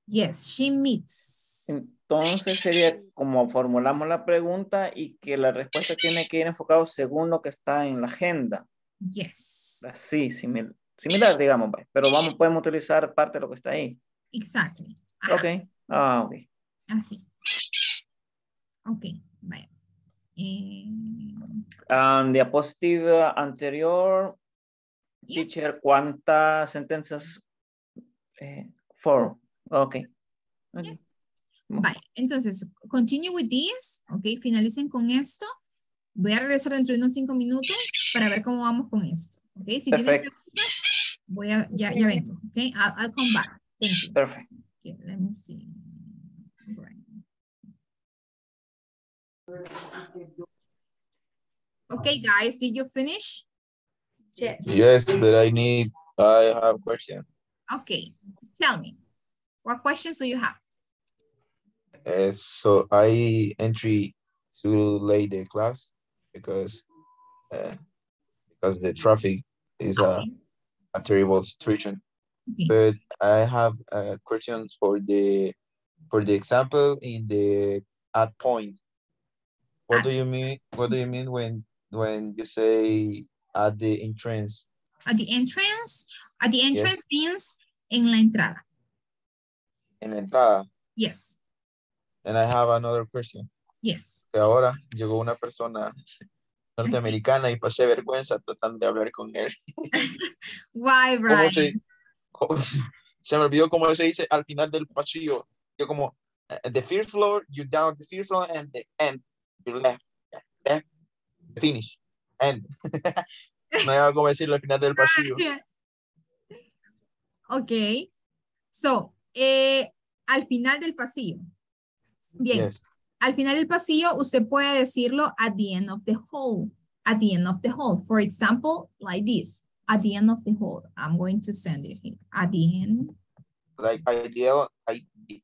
Yes, she meets. Entonces sería como formulamos la pregunta y que la respuesta tiene que ir enfocado según lo que está en la agenda. Yes. Sí, similar, digamos, pero podemos utilizar parte de lo que está ahí. Exactly. Okay. Okay. Así. Okay, vaya. Diapositiva anterior, yes. Teacher, ¿cuántas sentencias? Four. Okay. Yes. Vale, entonces, continue with this, ok, finalicen con esto. Voy a regresar dentro de unos 5 minutos para ver cómo vamos con esto, ok. Si tienen preguntas, ya vengo, ok. I'll come back. Thank you. Perfect. Okay, let me see. Okay, guys, did you finish? Yes, but I have a question. Okay, tell me. What questions do you have? So I entry too late the class because the traffic is a terrible situation. Okay. But I have questions for the example in the at point. What do you mean? What do you mean when you say at the entrance? At the entrance? At the entrance, yes. Means en la entrada. En la entrada? Yes. And I have another question. Yes. Que ahora llegó una persona norteamericana y pasé vergüenza tratando de hablar con él. Why, Brian? Se me olvidó cómo se dice al final del pasillo. Yo como, the first floor, you down the first floor and the end. You left, finish, end. No hay algo como decirlo al final del pasillo. Ok. So, al final del pasillo. Bien. Yes. Al final del pasillo, usted puede decirlo at the end of the hall. At the end of the hall. For example, like this. At the end of the hall. I'm going to send it here. At the end. Like at the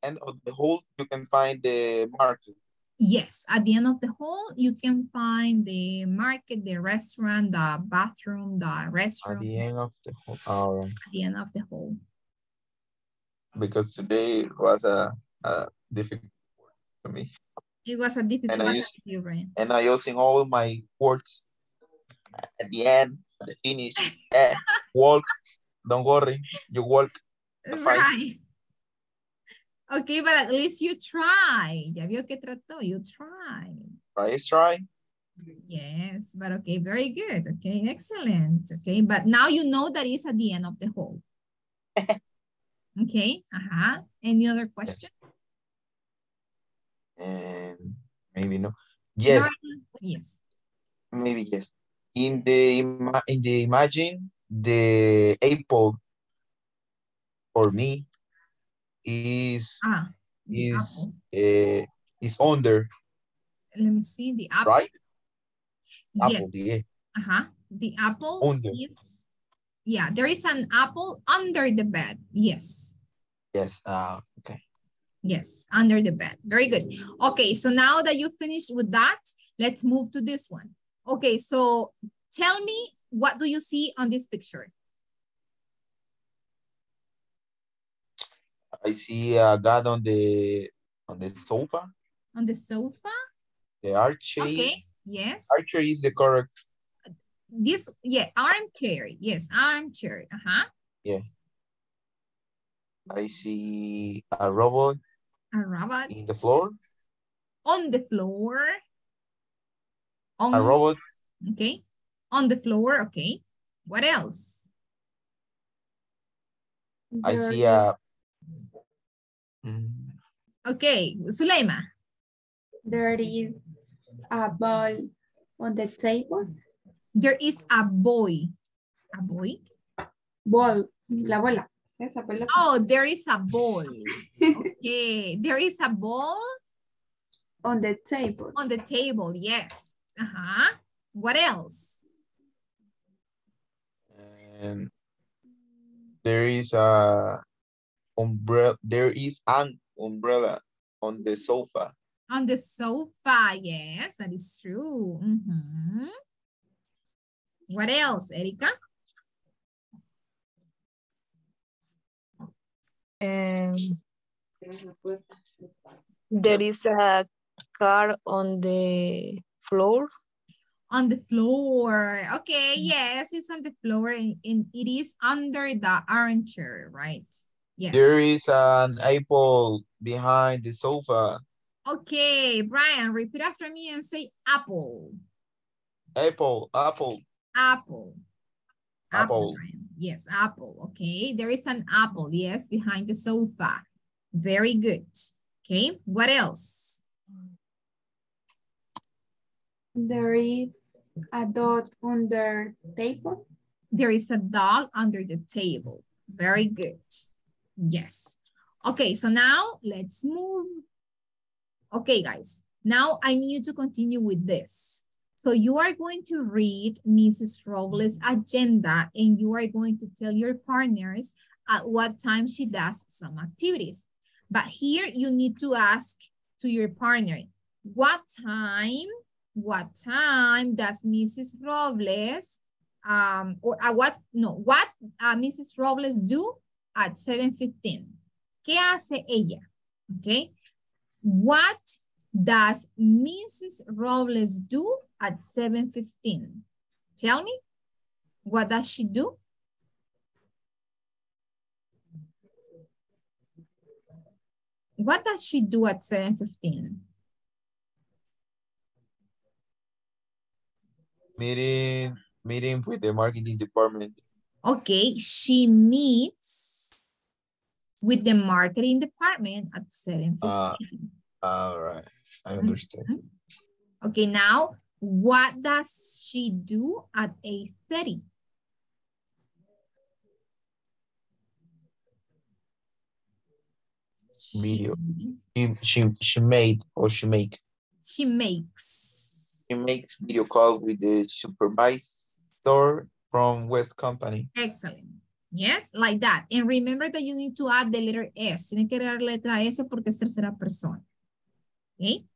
end of the hall, you can find the market. Yes, at the end of the hall, you can find the market, the restaurant, the bathroom, the restroom. At the end of the hall. All right. At the end of the hall. Because today was a difficult word for me. It was a difficult one. And I using all my words at the end, at the finish, walk. Don't worry, you walk. Right. Okay, but at least you try. Ya vio que trató, you try. Let's try. Yes, but okay, very good. Okay, excellent. Okay, but now you know that it's at the end of the hall. Okay, Any other question? Maybe no. Yes. Yes. Maybe yes. In the imagine, the apple for me is under. Let me see the apple. Right? Apple, yeah. The apple under. Is. Yeah, there is an apple under the bed. Yes. Yes. Okay. Yes, under the bed. Very good. Okay, so now that you finished with that, let's move to this one. Okay, so tell me, what do you see on this picture? I see a guy on the sofa. On the sofa? The armchair. Okay, yes. Armchair is the correct. This, yeah, armchair. Yes, armchair. Yeah. I see a robot. A robot. In the floor. On the floor. On a robot. Okay. On the floor, okay. What else? I see a... Okay, Suleima. There is a ball on the table. There is a boy. A boy? Ball. La bola. Oh, there is a ball. Okay, there is a ball. On the table. On the table, yes. What else? And there is a umbrella. There is an umbrella on the sofa. On the sofa, yes, that is true. What else, Erika? There is a car on the floor. On the floor. Okay, yes, it's on the floor and it is under the armchair, right? Yes. There is an apple behind the sofa. Okay, Brian, repeat after me and say apple. Apple, apple. Apple. Apple. Apple. Yes, apple. Okay, there is an apple, yes, behind the sofa. Very good. Okay, what else? There is a dog under table. There is a dog under the table. Very good. Yes. Okay, so now let's move. Okay, guys. Now I need you to continue with this. So you are going to read Mrs. Robles' agenda and you are going to tell your partners at what time she does some activities. But here you need to ask to your partner, what time does Mrs. Robles Mrs. Robles do at 7:15? ¿Qué hace ella? Okay. What does Mrs. Robles do at 7:15? Tell me, what does she do? What does she do at 7:15? Meeting with the marketing department. Okay, she meets with the marketing department at 7:15. All right, I understand. Okay, now what does she do at 8:30? Video. She makes video call with the supervisor from West Company. Excellent. Yes, like that. And remember that you need to add the letter S. Tiene que agregar letra S porque es tercera persona. Okay?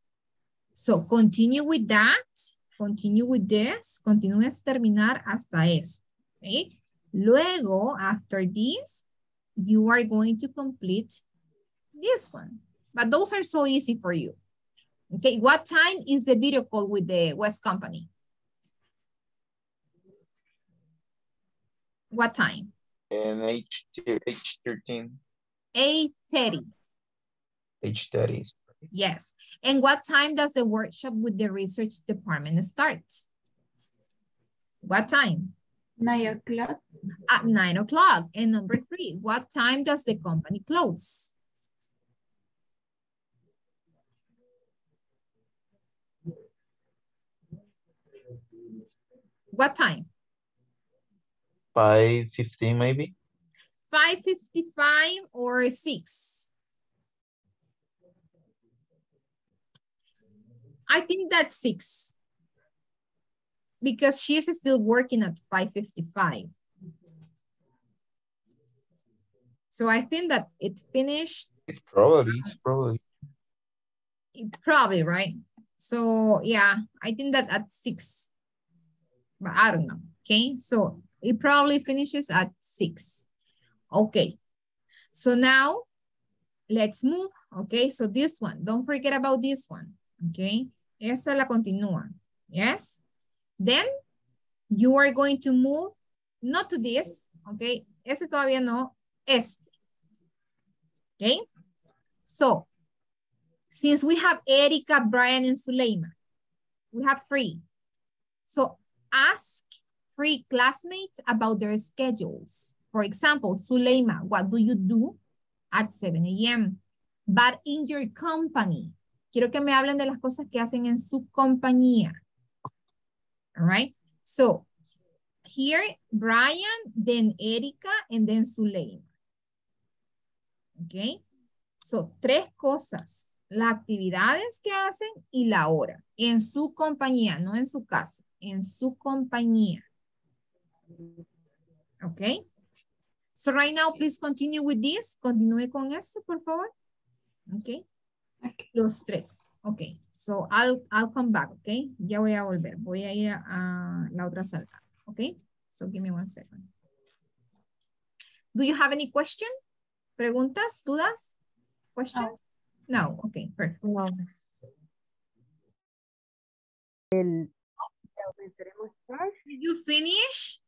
So, continue with that. Continue with this. Continúes terminar hasta este. Okay? Luego, after this, you are going to complete this one. But those are so easy for you. Okay, what time is the video call with the West Company? What time? 8:13. 8:30. 8:30. Yes. And what time does the workshop with the research department start? What time? 9 o'clock. At 9 o'clock. And number 3, what time does the company close? 5:15 maybe? 5:55 or 6? I think that's 6. Because she is still working at 5:55. So I think that it finished. It probably, right? So yeah, I think that at 6. But I don't know, okay? So it probably finishes at 6. Okay, so now let's move, okay? So this one, don't forget about this one, okay? Esta la continúa, yes? Then you are going to move, not to this, okay? Ese todavía no, este, okay? So, since we have Erika, Brian, and Suleima, we have 3. So, ask 3 classmates about their schedules. For example, Suleima, what do you do at 7 a.m.? But in your company, quiero que me hablen de las cosas que hacen en su compañía. All right? So, here, Brian, then Erika, and then Suleima. Okay? So, 3 cosas. Las actividades que hacen y la hora. En su compañía, no en su casa. En su compañía. Okay. So right now, please continue with this. Continúe con esto, por favor. Okay. Los 3. Okay. So I'll come back. Okay. Ya voy a volver. Voy a ir a la otra sala. Okay. So give me 1 second. Do you have any question? Preguntas, dudas, questions? No. Okay. Perfect. No. Did you finish?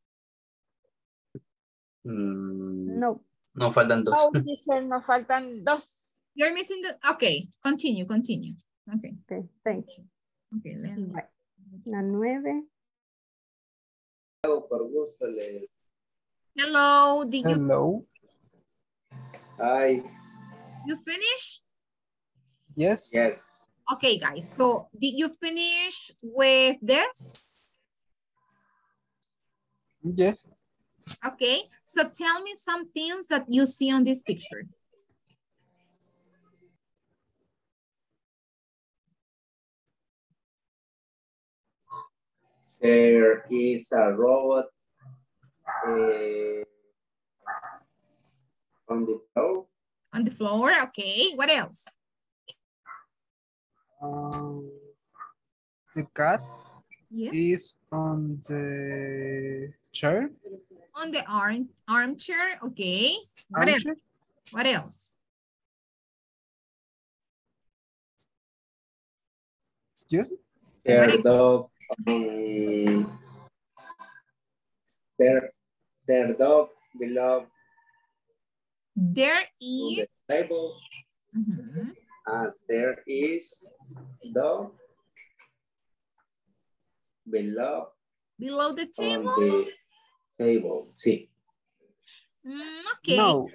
No. No faltan 2. Oh, teacher, no faltan 2. You're missing the... Okay, continue. Okay. Okay, thank you. Okay, let me... La 9. Hello, Hello. Hi. You finish? Yes. Yes. Okay, guys, so did you finish with this? Yes. Okay, so tell me some things that you see on this picture. There is a robot on the floor. On the floor, okay. What else? The cat is on the chair. On the armchair, okay. What else? What else? Excuse me? Their dog. Their dog below. There is. The table. Mm-hmm. There is dog below. Below the table. See. Okay. No,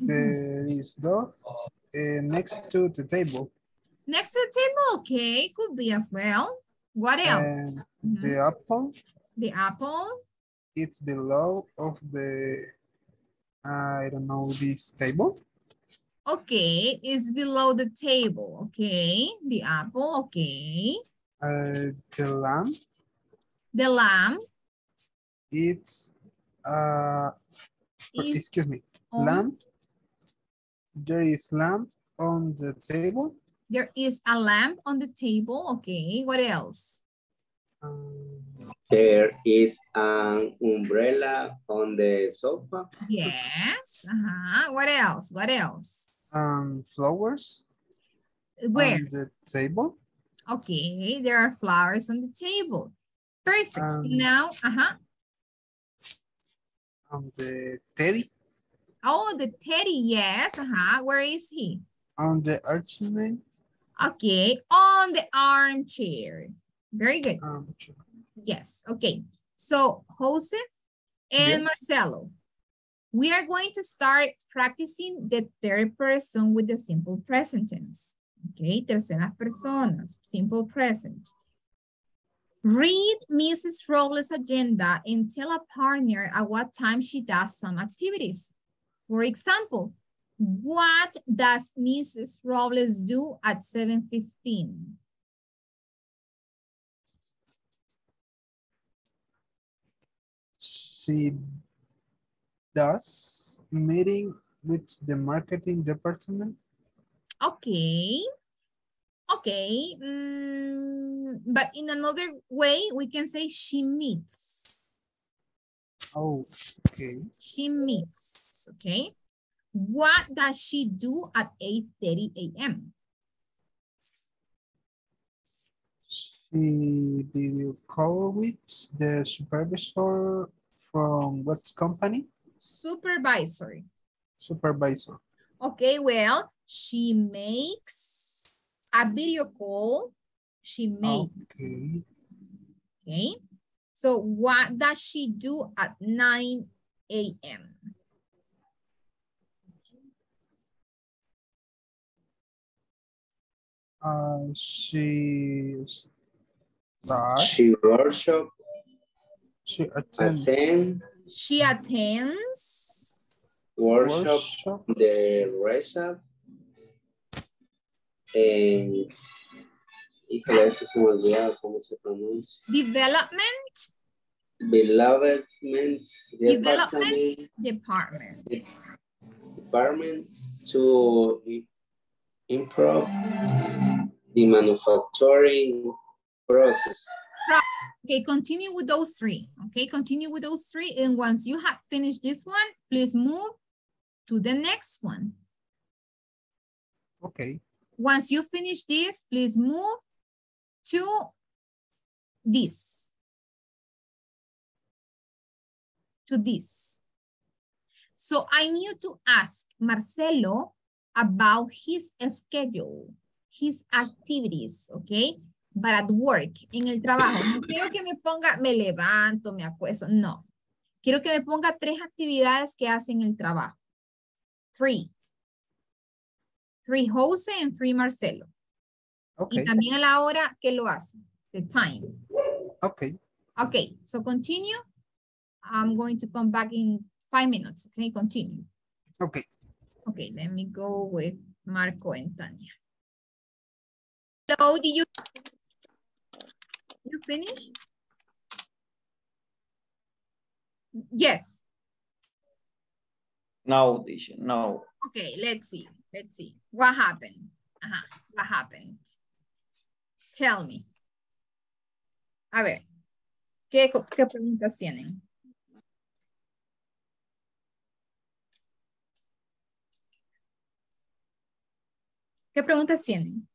there is dog next to the table. Next to the table, okay, could be as well. What else? The apple. The apple. It's below of the, I don't know, this table. Okay, it's below the table. Okay, the apple. Okay. The lamb. The lamb. It's, excuse me, lamb. There is lamb on the table. There is a lamp on the table. Okay, what else? There is an umbrella on the sofa. Yes. What else? What else? Flowers. Where? On the table. Okay, there are flowers on the table. Perfect. Now, on the teddy. Oh, the teddy, yes. Where is he? On the armchair. Okay, on the armchair. Very good. Yes, okay. So, Jose and Marcelo, we are going to start practicing the third person with the simple present tense. Okay, terceras personas, simple present. Read Mrs. Robles' agenda and tell a partner at what time she does some activities. For example, what does Mrs. Robles do at 7:15? She does a meeting with the marketing department. Okay. Okay. But in another way, we can say she meets. Oh, okay. She meets, okay. What does she do at 8:30 a.m.? She video call with the supervisor from West Company. Supervisor. Supervisor. Okay, well, she makes a video call. She makes. Okay. Okay. So what does she do at 9 a.m.? She workshops. She attends. She attends. Workshop. The recess. And development. Development department. Department to improve the manufacturing process. Okay, continue with those three. Okay, continue with those three. And once you have finished this one, please move to the next one. Okay. Once you finish this, please move to this. To this. So I need to ask Marcelo about his schedule, his activities, okay? But at work, en el trabajo, no quiero que me ponga, me levanto, me acuesto, no. Quiero que me ponga tres actividades que hacen el trabajo. Three. Three Jose and three Marcelo. Okay. Y también a la hora que lo hacen, the time. Okay. Okay, so continue. I'm going to come back in 5 minutes, okay? Continue. Okay. Okay, let me go with Marco and Tania. So, did you finish? Yes. No, no. Okay, let's see. Let's see. What happened? What happened? Tell me. A ver, ¿qué preguntas tienen? ¿Qué preguntas tienen?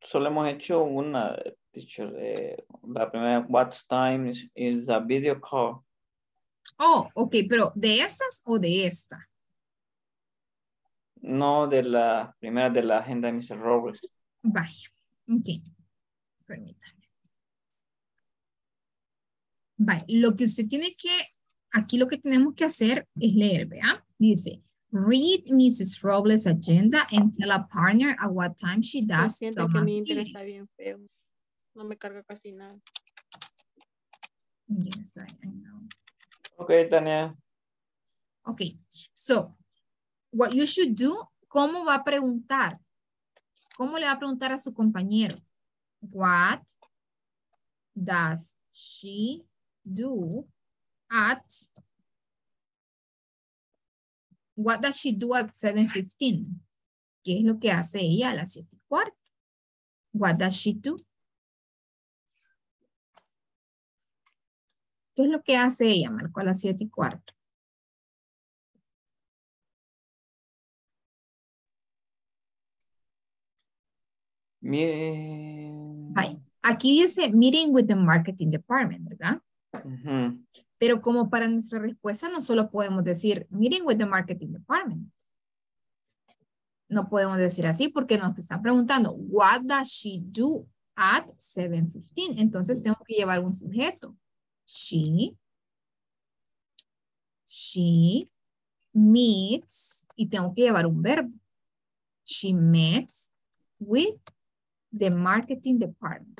Solo hemos hecho una, teacher. La primera, what time is a video call. Oh, ok, pero ¿de estas o de esta? No, de la primera, de la agenda de Mr. Robles. Vaya, ok, permítame. Vaya, lo que usted tiene que, aquí lo que tenemos que hacer es leer, ¿verdad? Dice, read Mrs. Robles' agenda and tell a partner at what time she does. Siento que mi internet está bien feo. No me carga casi nada. Yes, I know. Okay, Tania. Okay, so, what you should do, ¿cómo va a preguntar? ¿Cómo le va a preguntar a su compañero? What does she do at, what does she do at 7:15? ¿Qué es lo que hace ella a las 7:15? What does she do? ¿Qué es lo que hace ella, Marco, a las 7:15? Aquí dice meeting with the marketing department, ¿verdad? Uh-huh. Pero como para nuestra respuesta no solo podemos decir meeting with the marketing department. No podemos decir así porque nos están preguntando what does she do at 7:15? Entonces tengo que llevar un sujeto. She meets, y tengo que llevar un verbo. She meets with the marketing department.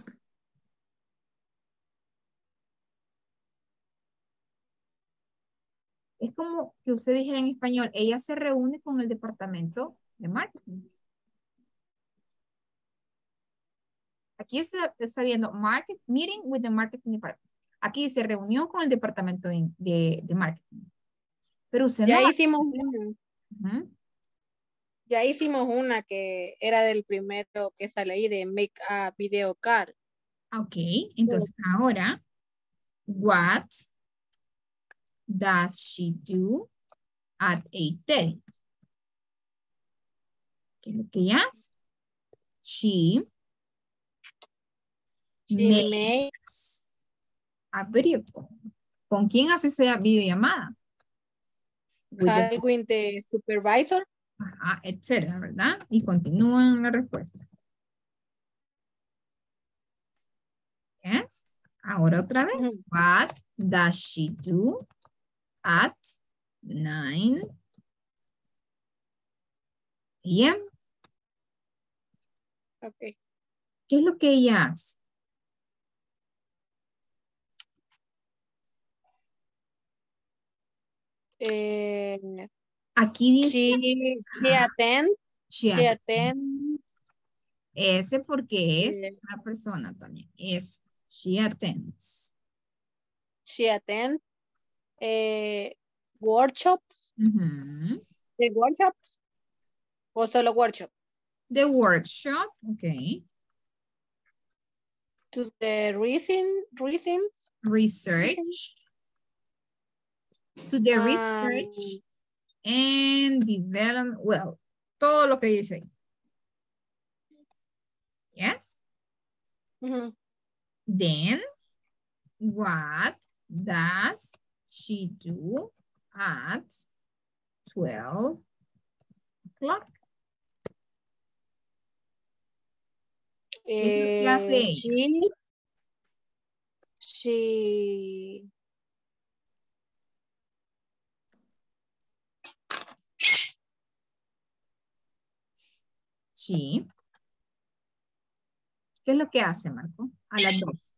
Es como que usted dijera en español, ella se reúne con el departamento de marketing. Aquí se está viendo meeting with the marketing department. Aquí se reunió con el departamento de marketing. Pero usted ya no hicimos una. Uh-huh. Ya hicimos una que era del primero que sale ahí de make a video card. Ok, entonces sí. Ahora, what does she do at 8:30? ¿Qué es lo que ella hace? She makes a video call. ¿Con quién hace esa videollamada? With the supervisor. Ajá, etcétera, ¿verdad? Y continúan la respuesta. Yes. Ahora otra vez. Uh-huh. What does she do at 9 p.m? Okay. ¿Qué es lo que ella hace? Aquí dice... She attends. Ese porque es una persona también. Es she attends. She attends workshops. Uh-huh. The workshops. O solo workshop. The workshop. Okay. To the research. To the research. And development, well, todo lo que dice. Yes? Mm-hmm. Then, what does she do at 12 o'clock? Sí. ¿Qué es lo que hace, Marco? A las 12.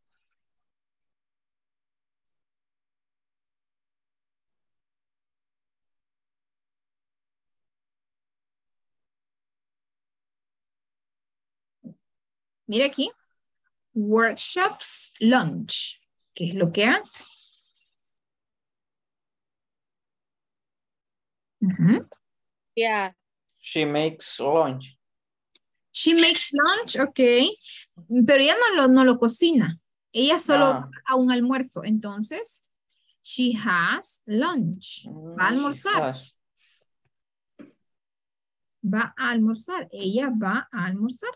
Mira aquí. Workshops lunch. ¿Qué es lo que hace? Uh-huh. Yeah. She makes lunch. She makes lunch, okay. Pero ella no lo cocina. Ella solo a un almuerzo. Entonces, she has lunch. Va a almorzar. Va a almorzar. Ella va a almorzar.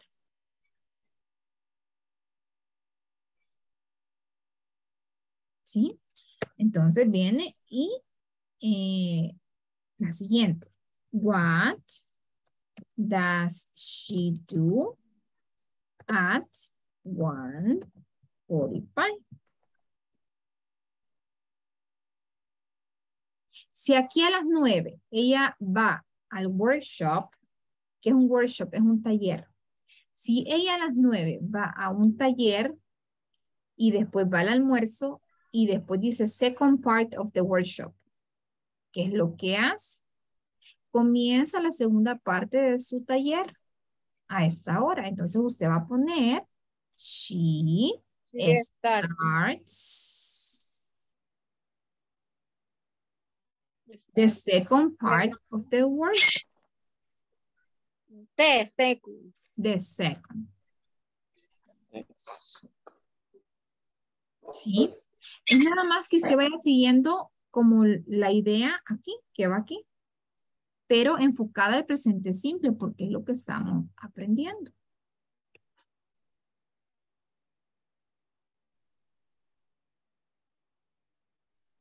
¿Sí? Entonces viene y la siguiente. What does she do at 1:45? Si aquí a las 9 ella va al workshop, que es un workshop, es un taller. Si ella a las 9 va a un taller y después va al almuerzo y después dice second part of the workshop, ¿qué es lo que hace? Comienza la segunda parte de su taller a esta hora. Entonces usted va a poner she starts the second part of the word. The second. The second. Sí. Es nada más que se vaya siguiendo como la idea aquí, que va aquí, pero enfocada al presente simple porque es lo que estamos aprendiendo.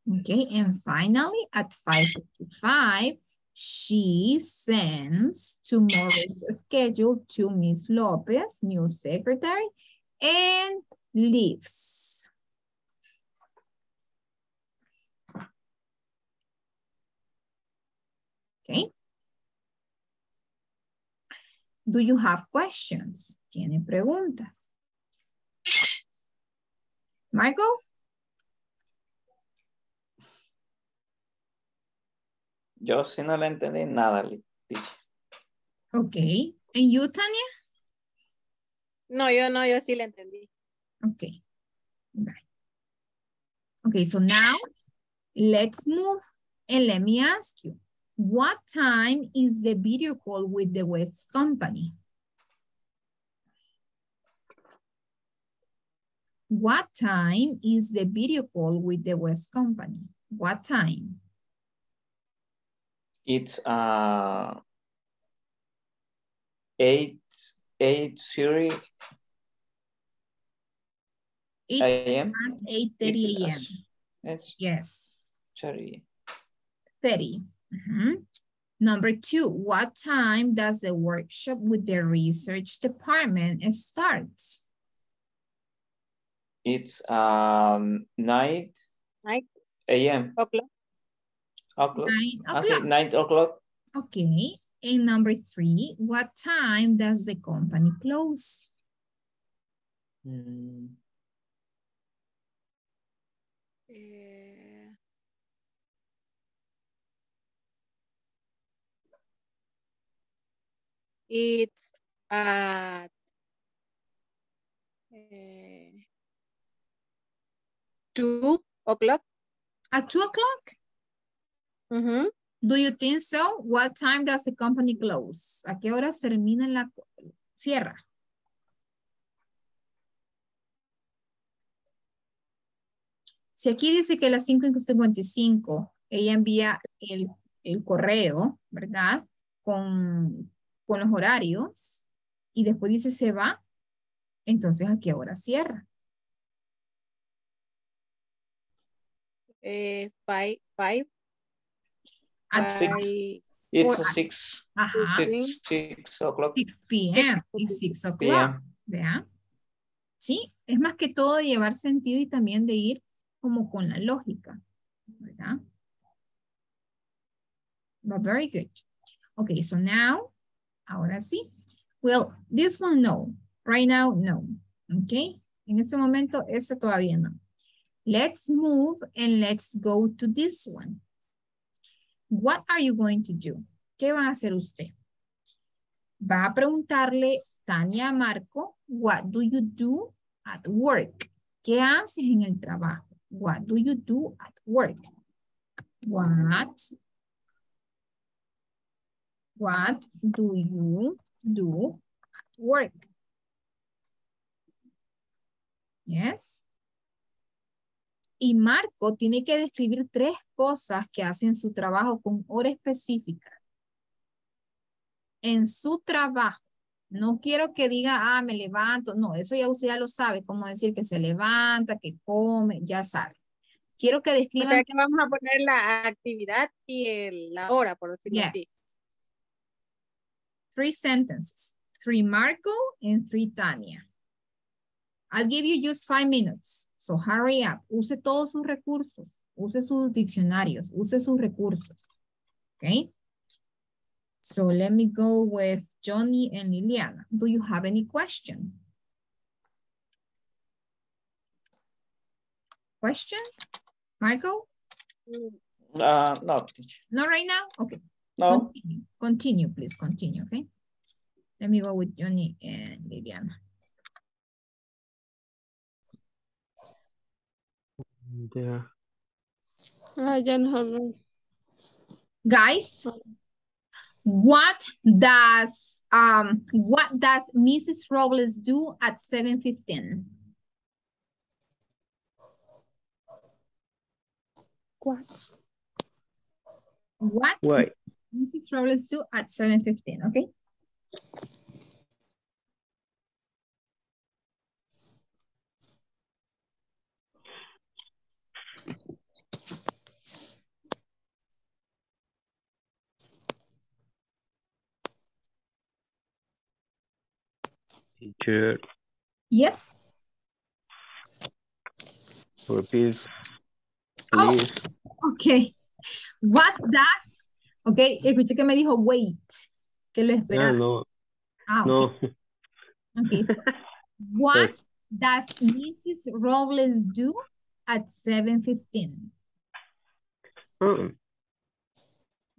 Okay, and finally, at 5:55, she sends tomorrow's schedule to Miss López, new secretary, and leaves. Okay. Do you have questions? ¿Tiene preguntas? Marco? Yo sí no le entendí nada. Ok. ¿Y you, Tania? No, yo sí le entendí. Ok. Bye. Ok, so now let's move and let me ask you, what time is the video call with the West Company? What time is the video call with the West Company? What time? It's 8:30 a.m. At 8:30 a.m. Yes. 30. Mm-hmm. Number two. What time does the workshop with the research department start? It's 9 a.m. Okay. 9 o'clock. Okay. And number three, what time does the company close? 2 o'clock. At 2 o'clock? Mm-hmm. Do you think so? What time does the company close? ¿A qué horas termina la cierra? Si aquí dice que a las 5:55 ella envía el correo, ¿verdad? Con los horarios y después dice se va, entonces ¿a qué hora cierra? 5. It's 6. Uh-huh. 6 o'clock. 6 p.m. It's 6 o'clock. Vean. Sí, es más que todo de llevar sentido y también de ir como con la lógica, ¿verdad? But very good. Okay, so now, ahora sí. Well, this one no. Right now, no. Okay. En este momento, esta todavía no. Let's move and let's go to this one. What are you going to do? ¿Qué va a hacer usted? Va a preguntarle, Tania, Marco, what do you do at work? ¿Qué haces en el trabajo? What do you do at work? What do you do at work? Yes. Y Marco tiene que describir 3 cosas que hace en su trabajo con hora específica. En su trabajo. No quiero que diga, ah, me levanto. No, eso ya usted ya lo sabe. Cómo decir que se levanta, que come, ya sabe. Quiero que describan. O sea que vamos a poner la actividad y la hora, por decirlo así. 3 sentences. 3 Marco and 3 Tania. I'll give you just 5 minutes. So hurry up. Use todos sus recursos. Use sus diccionarios. Use sus recursos. Okay. So let me go with Johnny and Liliana. Do you have any question? Questions? Marco? No. Not right now? Okay. No. Continue, please. Continue, okay? Let me go with Johnny and Liliana. I don't have Guys, what does Mrs. Robles do at 7:15? What? Mrs. Robles do at 7:15, okay? Teacher. Yes. Repeat. Oh, okay. What does? Okay, escuché que me dijo wait. Que lo esperaba. No. Ah, okay. No. Okay. So what does Mrs. Robles do at 7:15?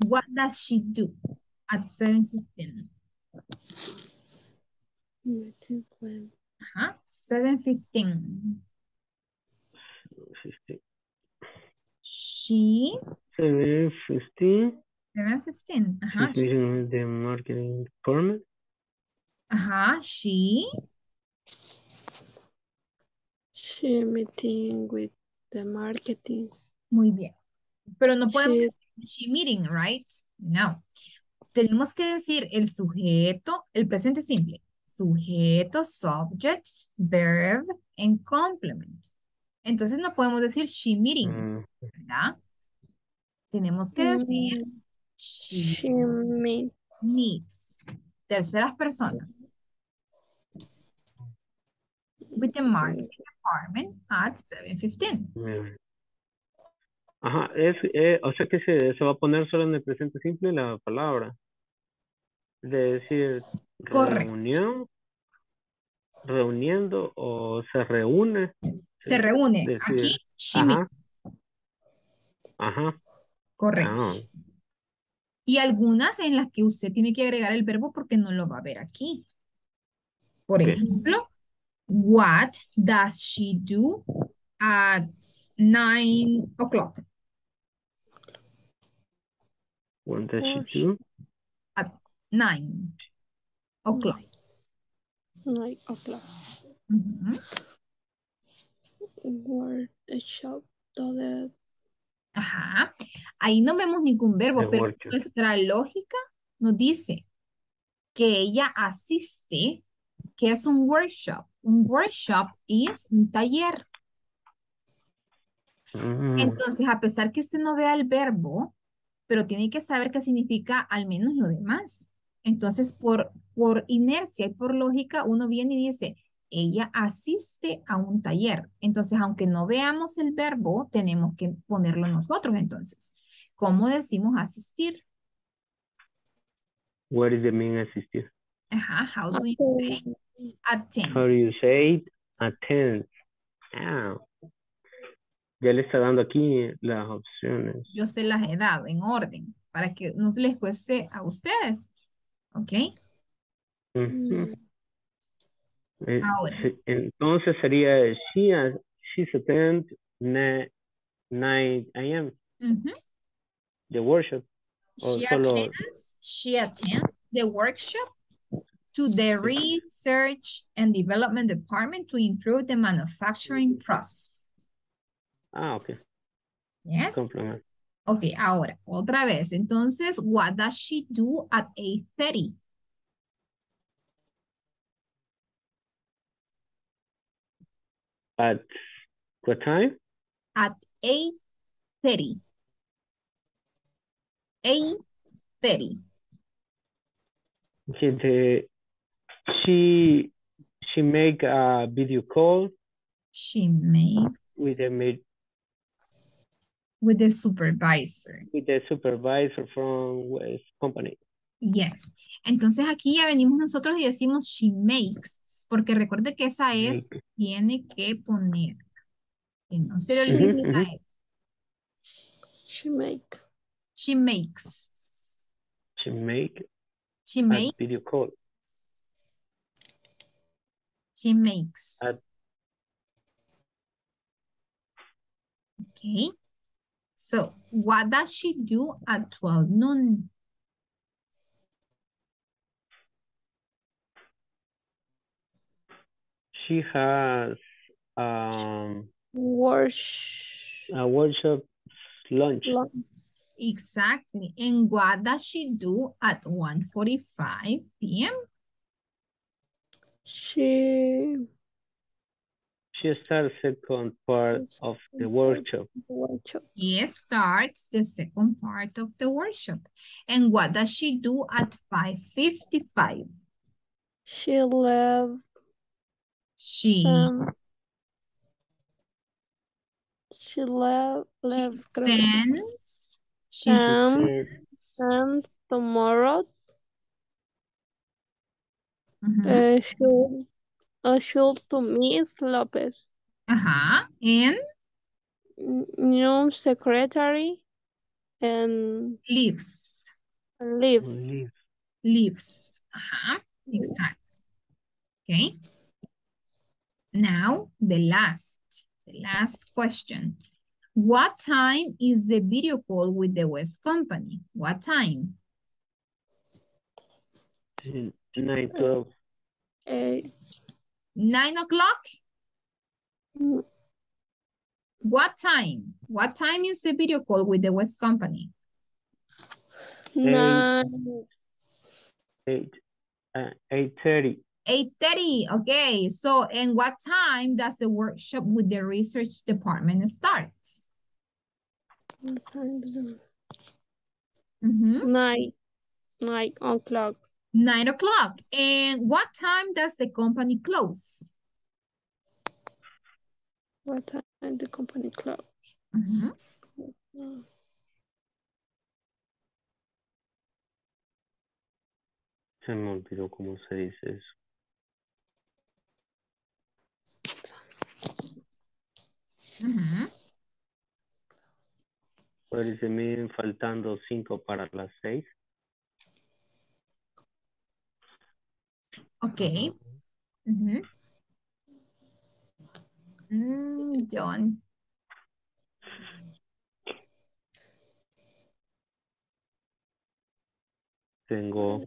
What does she do at 7:15? 7:15. She 7:15. 7:15. She's in the marketing department. She meeting with the marketing. Muy bien. Pero no podemos she meeting, right? No. Tenemos que decir el sujeto, el presente simple. Sujeto, subject, verb, and complement. Entonces no podemos decir she meeting, ¿verdad? Tenemos que decir she meets. Terceras personas. With the marketing department at 7:15. Ajá, o sea que se va a poner solo en el presente simple la palabra. De decir reunión, reuniendo o se reúne. Se reúne. Decir, aquí, shimmy. Ajá. Correcto. Ah. Y algunas en las que usted tiene que agregar el verbo porque no lo va a ver aquí. Por ejemplo, what does she do at 9 o'clock? What does she do? At 9 o'clock. 9 o'clock. Work the shop. Ajá. Ahí no vemos ningún verbo, the pero workers. Nuestra lógica nos dice que ella asiste, que es un workshop. Un workshop es un taller. Entonces, a pesar que usted no vea el verbo, pero tiene que saber qué significa al menos lo demás. Entonces, por inercia y por lógica, uno viene y dice, ella asiste a un taller. Entonces, aunque no veamos el verbo, tenemos que ponerlo nosotros entonces. ¿Cómo decimos asistir? What is the meaning asistir? Ajá, how do you say attend? How do you say attend? Ah. Ya le está dando aquí las opciones. Yo se las he dado en orden para que no se les cueste a ustedes. ¿Ok? Ahora. Entonces sería she's attend 9 a.m. The workshop. She attends the workshop to the research and development department to improve the manufacturing process. Ah, ok. Yes. Compliment. Ok, ahora, otra vez. Entonces, what does she do at 8:30? At what time? At 8:30. 8:30. She make a video call. She make with the supervisor. With the supervisor from West Company. Yes. Entonces aquí ya venimos nosotros y decimos she makes, porque recuerde que esa es, tiene que poner. Que no se le olvide la es. She make. She makes. She make. She makes. A video call. She makes. Okay. So what does she do at 12 noon? She has a workshop lunch. Exactly. And what does she do at 1:45 p.m.? She starts the second part of the workshop. Yes, starts the second part of the workshop. And what does she do at 5:55? She left. She left tomorrow. Should to Miss López. And new secretary and leaves. Exactly. Okay. Now the last question. What time is the video call with the West Company? What time? 9:12. 9 o'clock? What time? What time is the video call with the West Company? 8:30. 8:30, okay. So, and what time does the workshop with the research department start? What time is it? 9 o'clock. 9 o'clock. And what time does the company close? What time the company close? Se me olvidó cómo se dice eso. Pues se me faltando 5 para las 6. Okay. John. Tengo.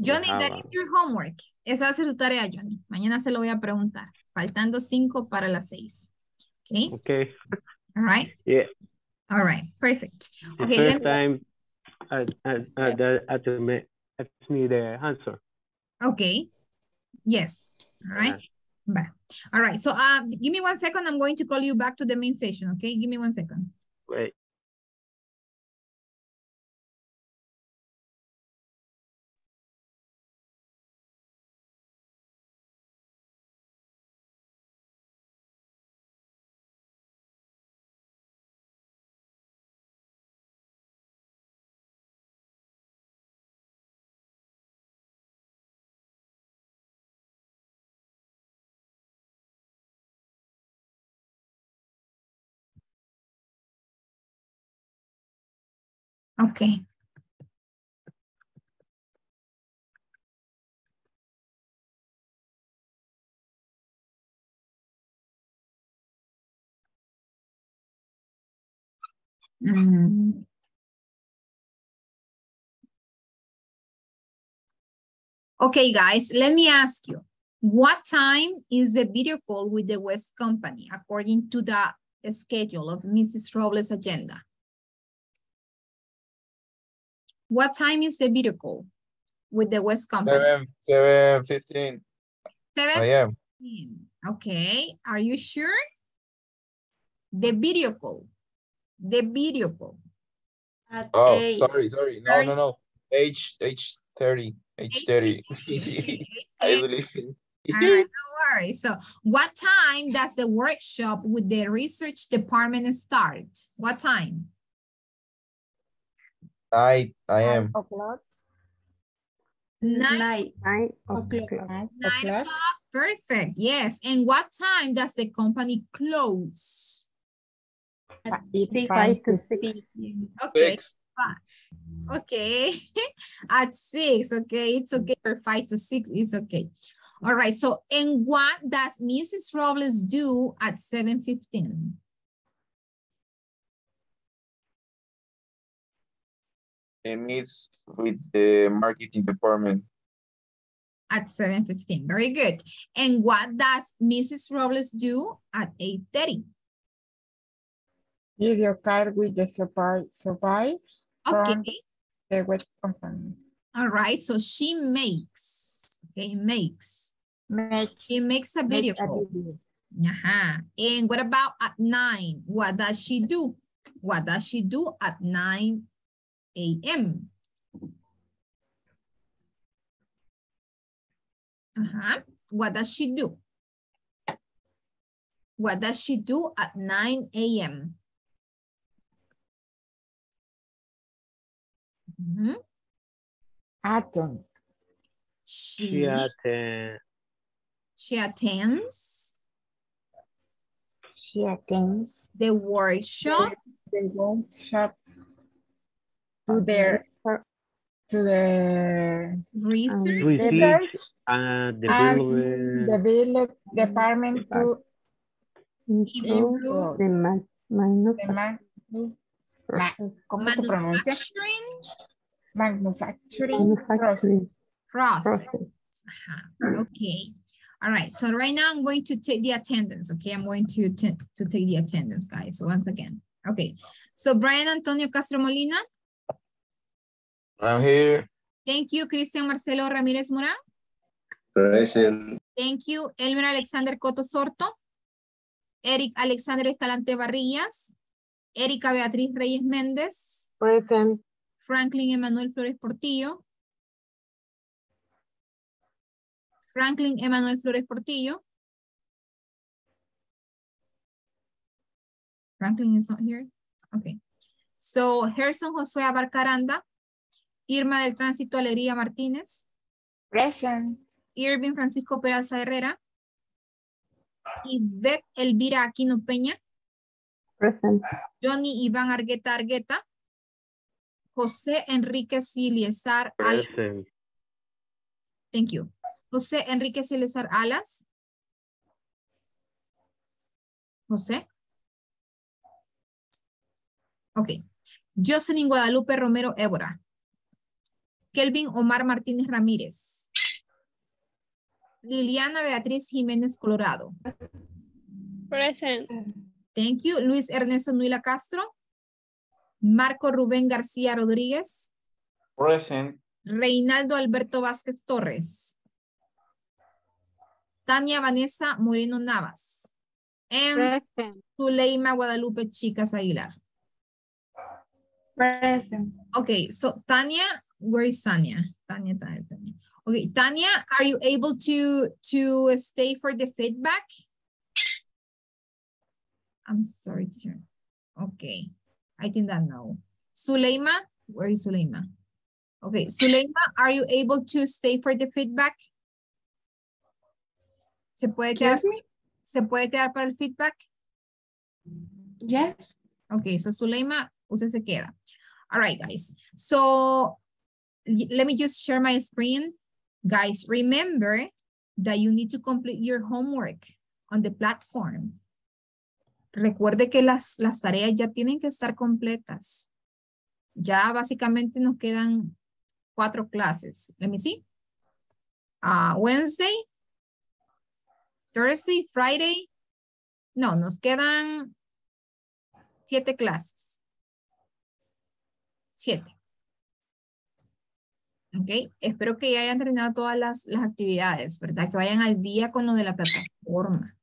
Johnny, that is your homework. Esa va a ser tu tarea, Johnny. Mañana se lo voy a preguntar. Faltando 5 para las 6. Okay. Okay. All right. Yeah. All right. Perfect. The okay. First time at me the answer. Okay. Yes. All right. All right. So give me 1 second. I'm going to call you back to the main session. Okay. Give me 1 second. Wait. Okay. Okay, guys, let me ask you, what time is the video call with the West Company according to the schedule of Mrs. Robles' agenda? What time is the video call with the West Company? 7:15. 7:15. Okay. Are you sure? The video call. At oh, 8. Sorry. No. H 30. No worries. So, what time does the workshop with the research department start? What time? I am. 9 o'clock. Perfect. Yes. And what time does the company close? 5 to 6. Okay. 6. Okay. At 6. Okay. It's okay for 5 to 6. It's okay. All right. So, and what does Mrs. Robles do at 7:15? meets with the marketing department. At 7:15, very good. And what does Mrs. Robles do at 8:30? Video card with the suppliers from the West Company. All right, so she makes, okay, she makes a video call. And what about at 9? What does she do? What does she do at 9 a.m.? What does she do? What does she do at 9 a.m.? Attend. She attends the workshop. The workshop to their research and develop department to improve manufacturing process. Okay. All right. So right now I'm going to take the attendance. Okay. I'm going to take the attendance, guys. So once again. Okay. So Brian Antonio Castro Molina. I'm here. Thank you. Cristian Marcelo Ramirez Moran. Present. Thank you. Elmer Alexander Coto Sorto. Eric Alexander Escalante Barrillas. Erika Beatriz Reyes Méndez. Present. Franklin Emanuel Flores Portillo. Franklin is not here. Okay. So Gerson Jose Abarcaranda. Irma del Tránsito Alegría Martínez. Present. Irving Francisco Peraza Herrera. Yvette Elvira Aquino Peña. Present. Johnny Iván Argueta Argueta. José Enrique Silesar Alas. Present. Thank you. José Enrique Silesar Alas. José. Ok. Jocelyn Guadalupe Romero Évora. Kelvin Omar Martínez Ramírez. Liliana Beatriz Jiménez Colorado. Present. Thank you. Luis Ernesto Nuila Castro. Marco Rubén García Rodríguez. Present. Reinaldo Alberto Vázquez Torres. Tania Vanessa Moreno Navas. And present. Suleima Guadalupe Chicas Aguilar. Present. Okay, so Tania... Where is Tania? Tania. Okay, Tania, are you able to stay for the feedback? I'm sorry, teacher. Okay, I think that now. Suleima, where is Suleima? Okay, Suleima, are you able to stay for the feedback? ¿Se puede quedar para el feedback? Yes. Okay, so Suleima, usted se queda. All right, guys. So, let me just share my screen. Guys, remember that you need to complete your homework on the platform. Recuerde que las tareas ya tienen que estar completas. Ya básicamente nos quedan 4 clases. Let me see. Wednesday, Thursday, Friday. No, nos quedan 7 clases. 7. Ok, espero que ya hayan terminado todas las actividades, ¿verdad? Que vayan al día con lo de la plataforma.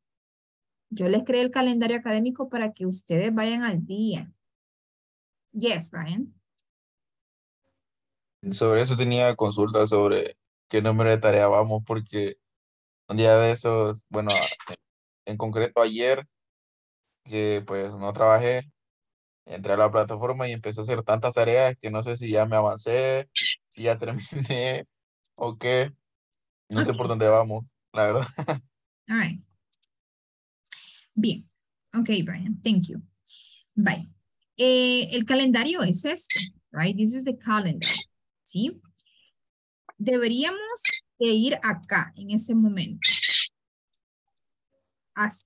Yo les creé el calendario académico para que ustedes vayan al día. Yes, Brian. Sobre eso tenía consulta sobre qué número de tarea vamos, porque un día de esos, bueno, en concreto ayer, que pues no trabajé, entré a la plataforma y empecé a hacer tantas tareas que no sé si ya me avancé, si ya terminé o qué. No sé por dónde vamos, la verdad. All right. Bien. Ok, Brian. Thank you. Bye. El calendario es este, right? This is the calendar. ¿Sí? Deberíamos de ir acá en ese momento.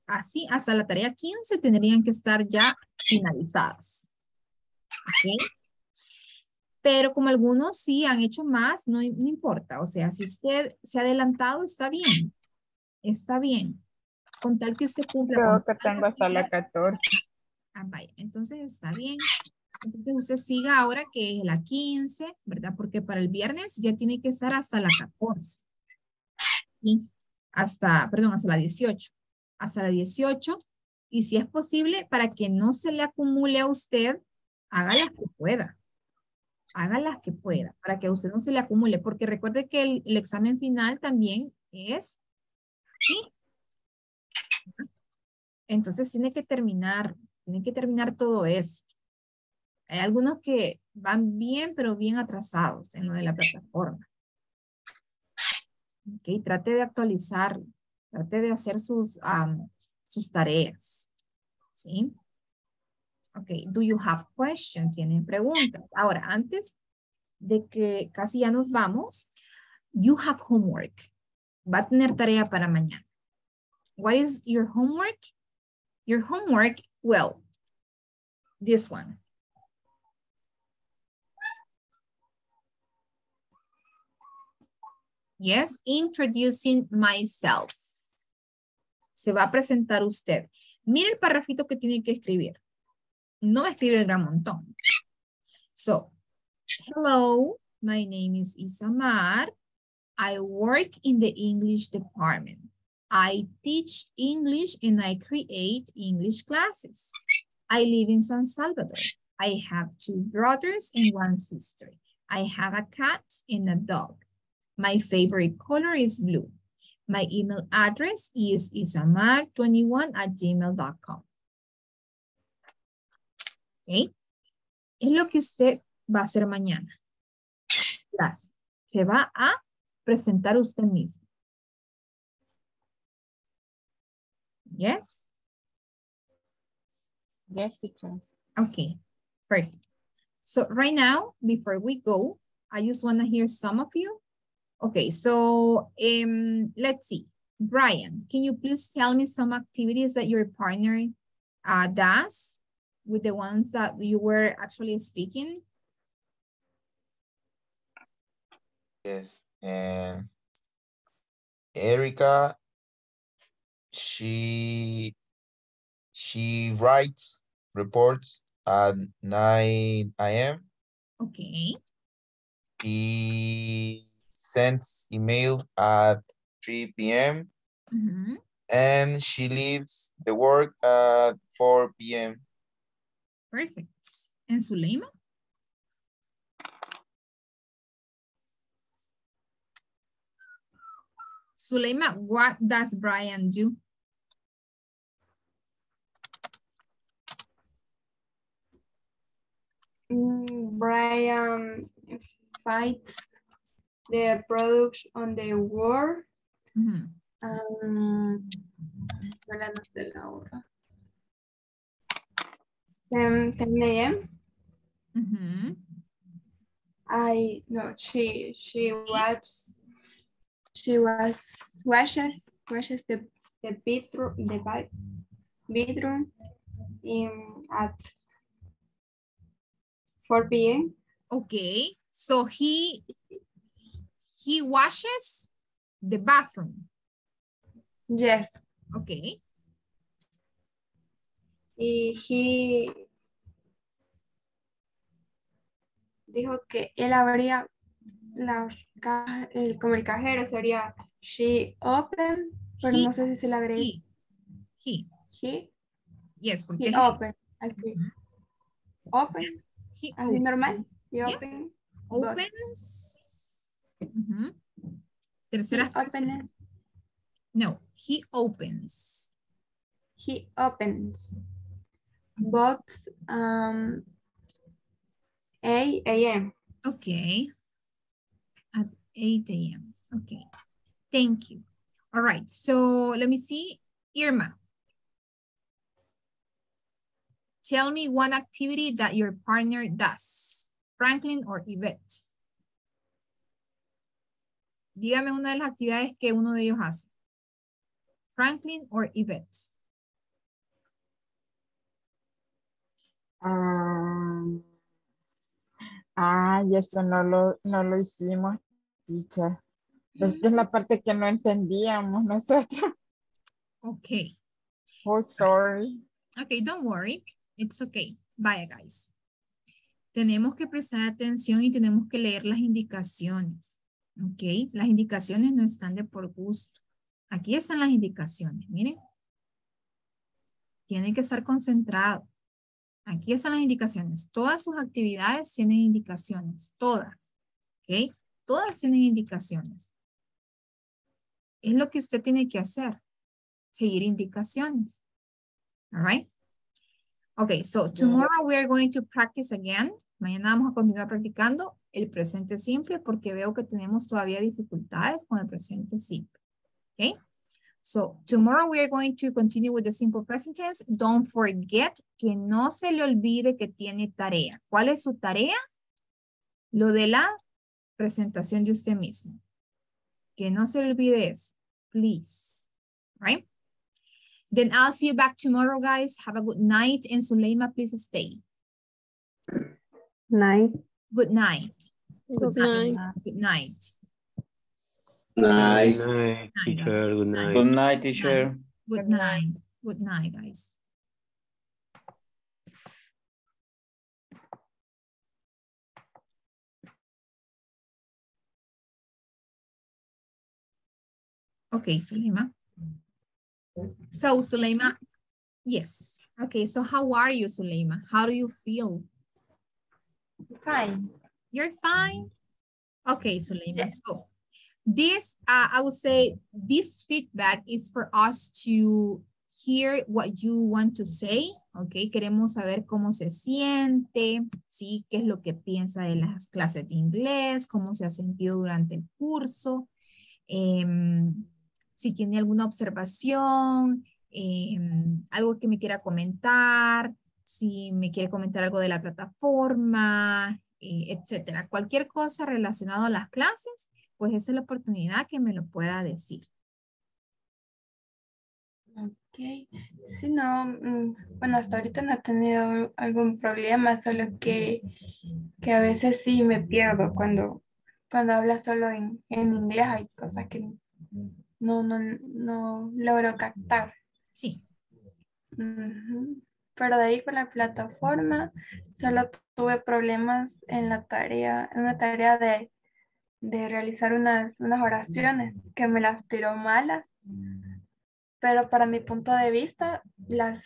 Así, hasta la tarea 15 tendrían que estar ya finalizadas. ¿Okay? Pero como algunos sí han hecho más, no importa. O sea, si usted se ha adelantado, está bien. Está bien. Con tal que usted cumpla. Creo que tengo hasta la 14. Ah, vaya. Entonces está bien. Entonces usted siga ahora que es la 15, ¿verdad? Porque para el viernes ya tiene que estar hasta la 14. ¿Sí? Hasta la 18. Hasta la 18. Y si es posible, para que no se le acumule a usted, haga las que pueda. Haga las que pueda, para que a usted no se le acumule. Porque recuerde que el examen final también es... ¿sí? Entonces tiene que terminar todo eso. Hay algunos que van bien, pero bien atrasados en lo de la plataforma. Okay, trate de actualizar, trate de hacer sus tareas. ¿Sí? Ok, do you have questions? Tienen preguntas. Ahora, antes de que casi ya nos vamos, you have homework. Va a tener tarea para mañana. What is your homework? Your homework, well, this one. Yes, introducing myself. Se va a presentar usted. Mire el parrafito que tiene que escribir. No va a escribir el gran montón. So, hello, my name is Isamar. I work in the English department. I teach English and I create English classes. I live in San Salvador. I have two brothers and one sister. I have a cat and a dog. My favorite color is blue. My email address is isamar21@gmail.com. ¿Ok? Es lo que usted va a hacer mañana. Gracias. Se va a presentar usted mismo. Yes? Yes, teacher. Okay, perfect. So right now, before we go, I just want to hear some of you. Okay, so let's see. Brian, can you please tell me some activities that your partner does with the ones that you were actually speaking? Yes, and Erika, she writes reports at 9 AM. Okay. She sends email at 3 PM. Mm-hmm. And she leaves the work at 4 PM. Perfect. And Suleima? Suleima, what does Brian do? Brian fights the products on the war. Mm-hmm. Mm-hmm. She washes the bedroom in at 4 PM. Okay, so he washes the bathroom. Yes. Okay. He dijo que él abría las cajas, como el cajero sería she open, pero he, no sé si se le agregué. He. Yes, porque he open. Así. Open. He así open. Normal. He yeah. Open. Opens. Uh-huh. Tercera persona. No, he opens. He opens. Box 8 AM. Okay. At 8 AM. Okay. Thank you. All right. So let me see. Irma. Tell me one activity that your partner does. Franklin or Yvette. Dígame una de las actividades que uno de ellos hace. Franklin or Yvette? Ah, y eso no lo hicimos, teacher. Pues esta es la parte que no entendíamos nosotros. Okay. Oh, sorry. Okay, don't worry. It's okay. Bye, guys. Tenemos que prestar atención y tenemos que leer las indicaciones. Ok, las indicaciones no están de por gusto. Aquí están las indicaciones, miren. Tienen que estar concentrados. Aquí están las indicaciones. Todas sus actividades tienen indicaciones, todas. Ok, todas tienen indicaciones. Es lo que usted tiene que hacer, seguir indicaciones. All right. Okay, so tomorrow we are going to practice again. Mañana vamos a continuar practicando el presente simple porque veo que tenemos todavía dificultades con el presente simple. Okay? So tomorrow we are going to continue with the simple present tense. Don't forget, que no se le olvide que tiene tarea. ¿Cuál es su tarea? Lo de la presentación de usted mismo. Que no se le olvide eso. Please. Right? Then I'll see you back tomorrow, guys. Have a good night. And Suleima, please stay. Night. Good night. Good night. Good night. Night. Night, teacher. Good night. Good night, teacher. Good night. Good night, guys. Okay, Suleima. So, Suleima, yes. Okay, so how are you, Suleima? How do you feel? Fine. You're fine? Okay, Suleima. Yes. So, this, I would say, this feedback is for us to hear what you want to say. Okay, queremos saber cómo se siente, sí, qué es lo que piensa de las clases de inglés, cómo se ha sentido durante el curso. Si tiene alguna observación, algo que me quiera comentar, si me quiere comentar algo de la plataforma, etcétera. Cualquier cosa relacionada a las clases, pues esa es la oportunidad que me lo pueda decir. Ok. Si no, bueno, hasta ahorita no he tenido algún problema, solo que a veces sí me pierdo cuando habla solo en inglés, hay cosas que no logro captar. Sí. Pero de ahí con la plataforma solo tuve problemas en la tarea, de realizar unas oraciones que me las tiró malas. Pero para mi punto de vista las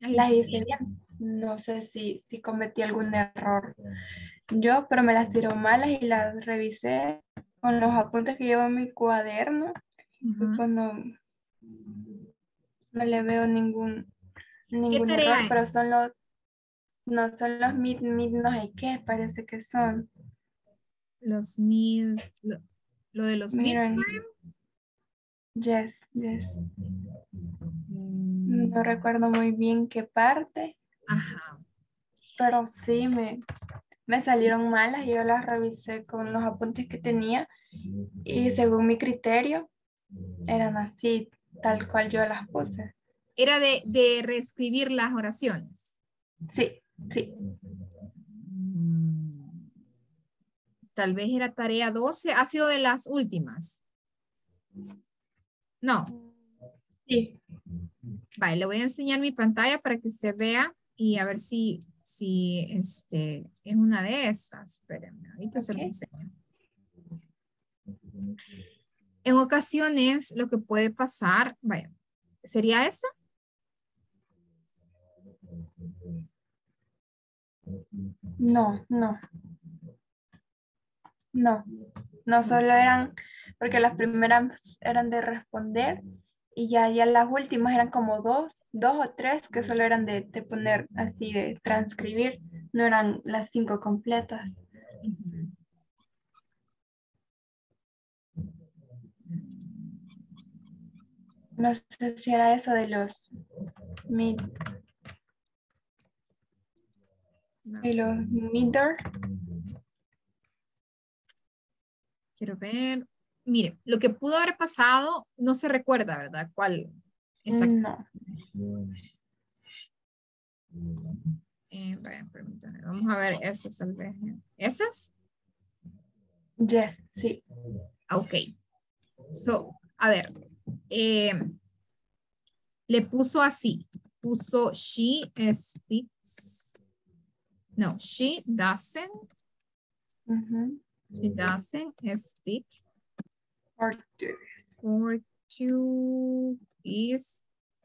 hice bien. No sé si cometí algún error yo, pero me las tiró malas y las revisé con los apuntes que llevo en mi cuaderno. Pues no le veo ningún error, pero son los mid no sé qué, parece que son. Los mid, lo de los mid. Yes. No recuerdo muy bien qué parte. Ajá. Pero sí me salieron malas, yo las revisé con los apuntes que tenía y según mi criterio eran así, tal cual yo las puse. ¿Era de reescribir las oraciones? Sí. Tal vez era tarea 12, ha sido de las últimas. No. Sí. Vale, le voy a enseñar mi pantalla para que usted vea y a ver si es una de estas. Espérenme, ahorita se lo enseño. En ocasiones lo que puede pasar, vaya, ¿sería esta? No, solo eran, porque las primeras eran de responder y ya las últimas eran como dos o tres que solo eran de poner así, de transcribir, no eran las 5 completas. No sé si era eso de los meter. Quiero ver. Mire, lo que pudo haber pasado no se recuerda, ¿verdad? ¿Cuál? Exacto. No. Vayan, permítanme. Vamos a ver esas. ¿Esas? Yes, sí. Ok. So, a ver. Le puso así. Puso she speaks. No, she doesn't. Uh-huh. She doesn't speak. Portuguese.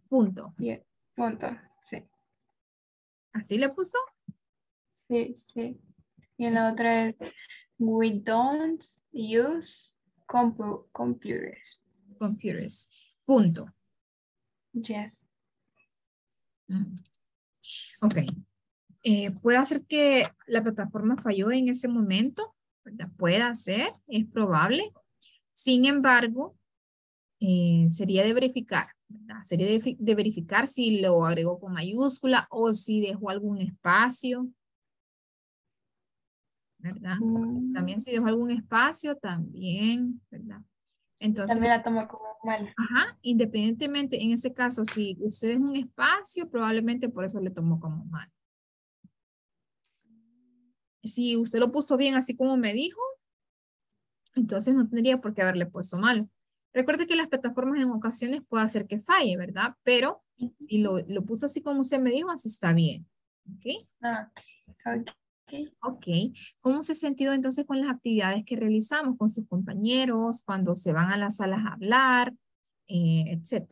Punto. Yeah, punto, sí. ¿Así le puso? Sí, sí. Y la otra es, we don't use computers. Computers. Punto. Yes. Ok. Puede ser que la plataforma falló en ese momento, ¿verdad? Puede ser, es probable. Sin embargo, sería de verificar, ¿verdad? Sería de verificar si lo agregó con mayúscula o si dejó algún espacio, ¿verdad? También si dejó algún espacio, también, ¿verdad? Entonces, también la toma como mala. Ajá, independientemente, en ese caso, si usted es un espacio, probablemente por eso le tomó como mal. Si usted lo puso bien, así como me dijo, entonces no tendría por qué haberle puesto malo. Recuerde que las plataformas en ocasiones puede hacer que falle, ¿verdad? Pero si lo puso así como usted me dijo, así está bien. ¿Ok? Ok. ¿Cómo se ha sentido entonces con las actividades que realizamos con sus compañeros, cuando se van a las salas a hablar, etcétera?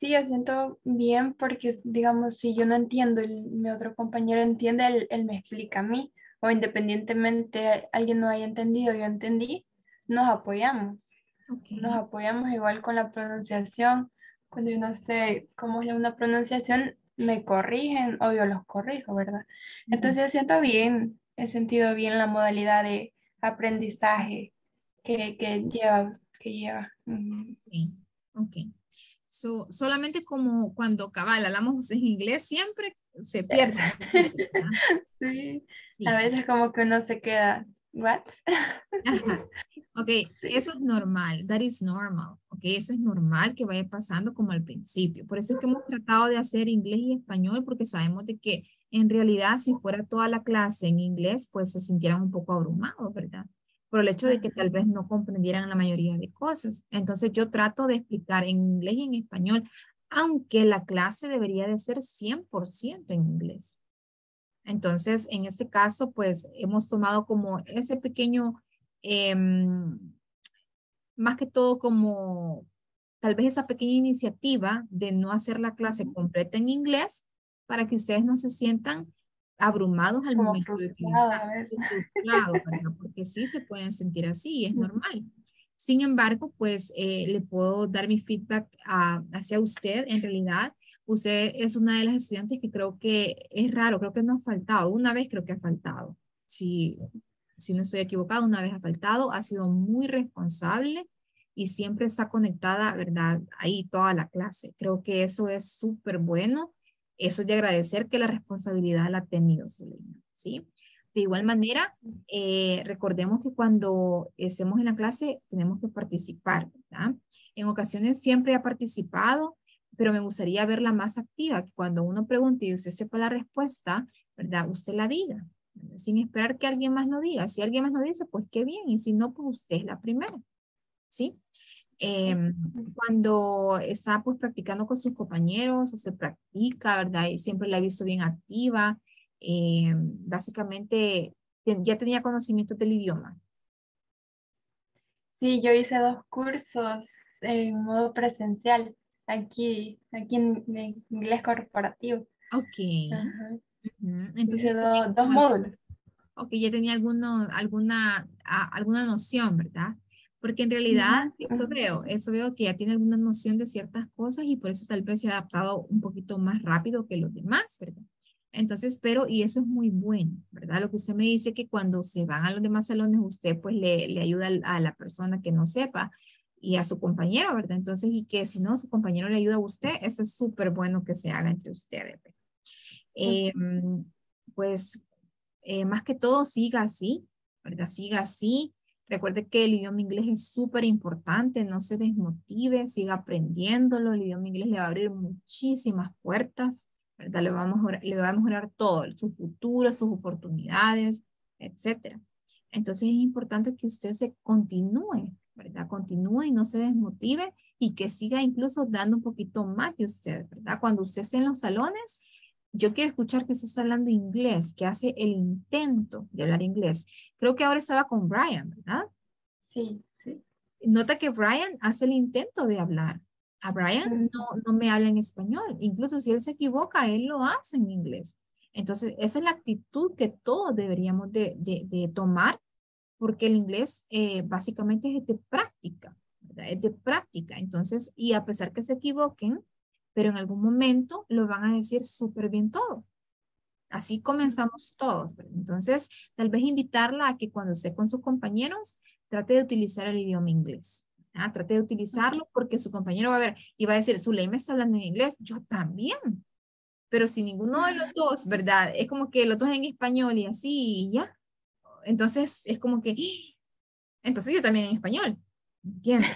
Sí, yo siento bien porque, digamos, si yo no entiendo, mi otro compañero entiende, él me explica a mí. O independientemente alguien no haya entendido, yo entendí, nos apoyamos. Okay. Nos apoyamos igual con la pronunciación. Cuando yo no sé cómo es una pronunciación, me corrigen o yo los corrijo, ¿verdad? Uh-huh. Entonces siento bien, he sentido bien la modalidad de aprendizaje que lleva. Uh-huh. Okay. So, solamente como cuando cabal hablamos en inglés siempre se pierde. Sí. Sí. A veces como que uno se queda what? Ajá. Ok, eso es normal, that is normal, ok, eso es normal que vaya pasando como al principio, por eso es que hemos tratado de hacer inglés y español, porque sabemos de que en realidad si fuera toda la clase en inglés, pues se sintieran un poco abrumados, ¿verdad? Por el hecho de que tal vez no comprendieran la mayoría de cosas, entonces yo trato de explicar en inglés y en español, aunque la clase debería de ser 100% en inglés. Entonces, en este caso, pues, hemos tomado como ese pequeño, más que todo como, tal vez esa pequeña iniciativa de no hacer la clase completa en inglés para que ustedes no se sientan abrumados al como momento de utilizar. Claro, porque sí se pueden sentir así, es normal. Sin embargo, pues, le puedo dar mi feedback hacia usted, en realidad. Usted es una de las estudiantes que creo que es raro, creo que no ha faltado. Una vez creo que ha faltado. Si no estoy equivocada, una vez ha faltado. Ha sido muy responsable y siempre está conectada, ¿verdad? Ahí toda la clase. Creo que eso es súper bueno. Eso es de agradecer que la responsabilidad la ha tenido, Suleima, ¿sí? De igual manera, recordemos que cuando estemos en la clase tenemos que participar, ¿verdad? En ocasiones siempre ha participado, pero me gustaría verla más activa, que cuando uno pregunte y usted sepa la respuesta, ¿verdad? Usted la diga, ¿verdad? Sin esperar que alguien más lo diga. Si alguien más lo dice, pues qué bien, y si no, pues usted es la primera, ¿sí? Cuando está pues practicando con sus compañeros, o se practica, ¿verdad? Y siempre la he visto bien activa, básicamente ya tenía conocimientos del idioma. Sí, yo hice 2 cursos en modo presencial. Aquí en inglés corporativo. Ok. Entonces, 2 módulos. Ok, ya tenía alguna noción, ¿verdad? Porque en realidad, eso veo que ya tiene alguna noción de ciertas cosas y por eso tal vez se ha adaptado un poquito más rápido que los demás, ¿verdad? Entonces, y eso es muy bueno, ¿verdad? Lo que usted me dice que cuando se van a los demás salones, usted pues le ayuda a la persona que no sepa, y a su compañero, ¿verdad? Entonces, y que si no, su compañero le ayuda a usted, eso es súper bueno que se haga entre ustedes. Más que todo, siga así, ¿verdad? Siga así. Recuerde que el idioma inglés es súper importante, no se desmotive, siga aprendiéndolo. El idioma inglés le va a abrir muchísimas puertas, ¿verdad? Le vamos a orar todo, su futuro, sus oportunidades, etc. Entonces es importante que usted se continúe, ¿verdad? Continúe y no se desmotive y que siga incluso dando un poquito más de usted, ¿verdad? Cuando usted esté en los salones, yo quiero escuchar que usted está hablando inglés, que hace el intento de hablar inglés. Creo que ahora estaba con Brian, ¿verdad? Sí, sí. Nota que Brian hace el intento de hablar. A Brian no me habla en español. Incluso si él se equivoca, él lo hace en inglés. Entonces, esa es la actitud que todos deberíamos de tomar, porque el inglés básicamente es de práctica, ¿verdad? Es de práctica. Entonces, y a pesar que se equivoquen, pero en algún momento lo van a decir súper bien todo. Así comenzamos todos. Entonces, tal vez invitarla a que cuando esté con sus compañeros, trate de utilizar el idioma inglés. ¿Ah? Trate de utilizarlo porque su compañero va a ver y va a decir, Suleima está hablando en inglés, yo también. Pero si ninguno de los dos, ¿verdad? Es como que los dos en español y así, y ya. Entonces, es como que, entonces yo también en español. ¿Entiendes?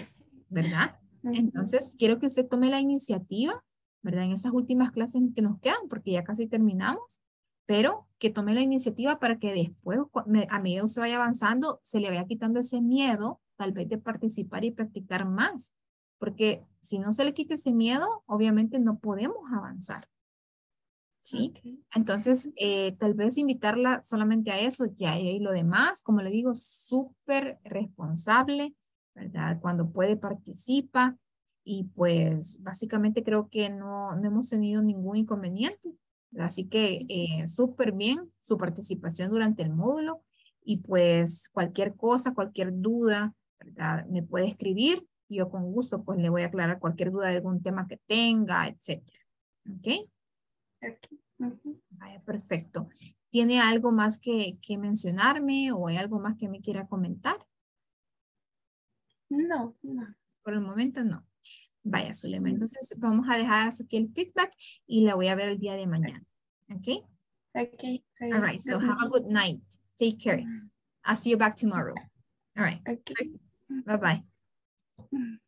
¿Verdad? Entonces, quiero que usted tome la iniciativa, ¿verdad? En estas últimas clases que nos quedan, porque ya casi terminamos, pero que tome la iniciativa para que después, a medida que usted vaya avanzando, se le vaya quitando ese miedo, tal vez de participar y practicar más, porque si no se le quita ese miedo, obviamente no podemos avanzar, ¿sí? Okay. Entonces, tal vez invitarla solamente a eso, ya y lo demás, como le digo, súper responsable, ¿verdad? Cuando puede participa y pues básicamente creo que no hemos tenido ningún inconveniente, así que súper bien su participación durante el módulo y pues cualquier cosa, cualquier duda, ¿verdad? Me puede escribir y yo con gusto pues le voy a aclarar cualquier duda de algún tema que tenga, etcétera. ¿Ok? Okay. Uh-huh. Vaya, perfecto. ¿Tiene algo más que mencionarme o hay algo más que me quiera comentar? No, no. Por el momento no. Vaya, Suleima. Entonces vamos a dejar aquí el feedback y la voy a ver el día de mañana. ¿Ok? Ok. All right. So have a good night. Take care. I'll see you back tomorrow. All right. Okay. Bye-bye.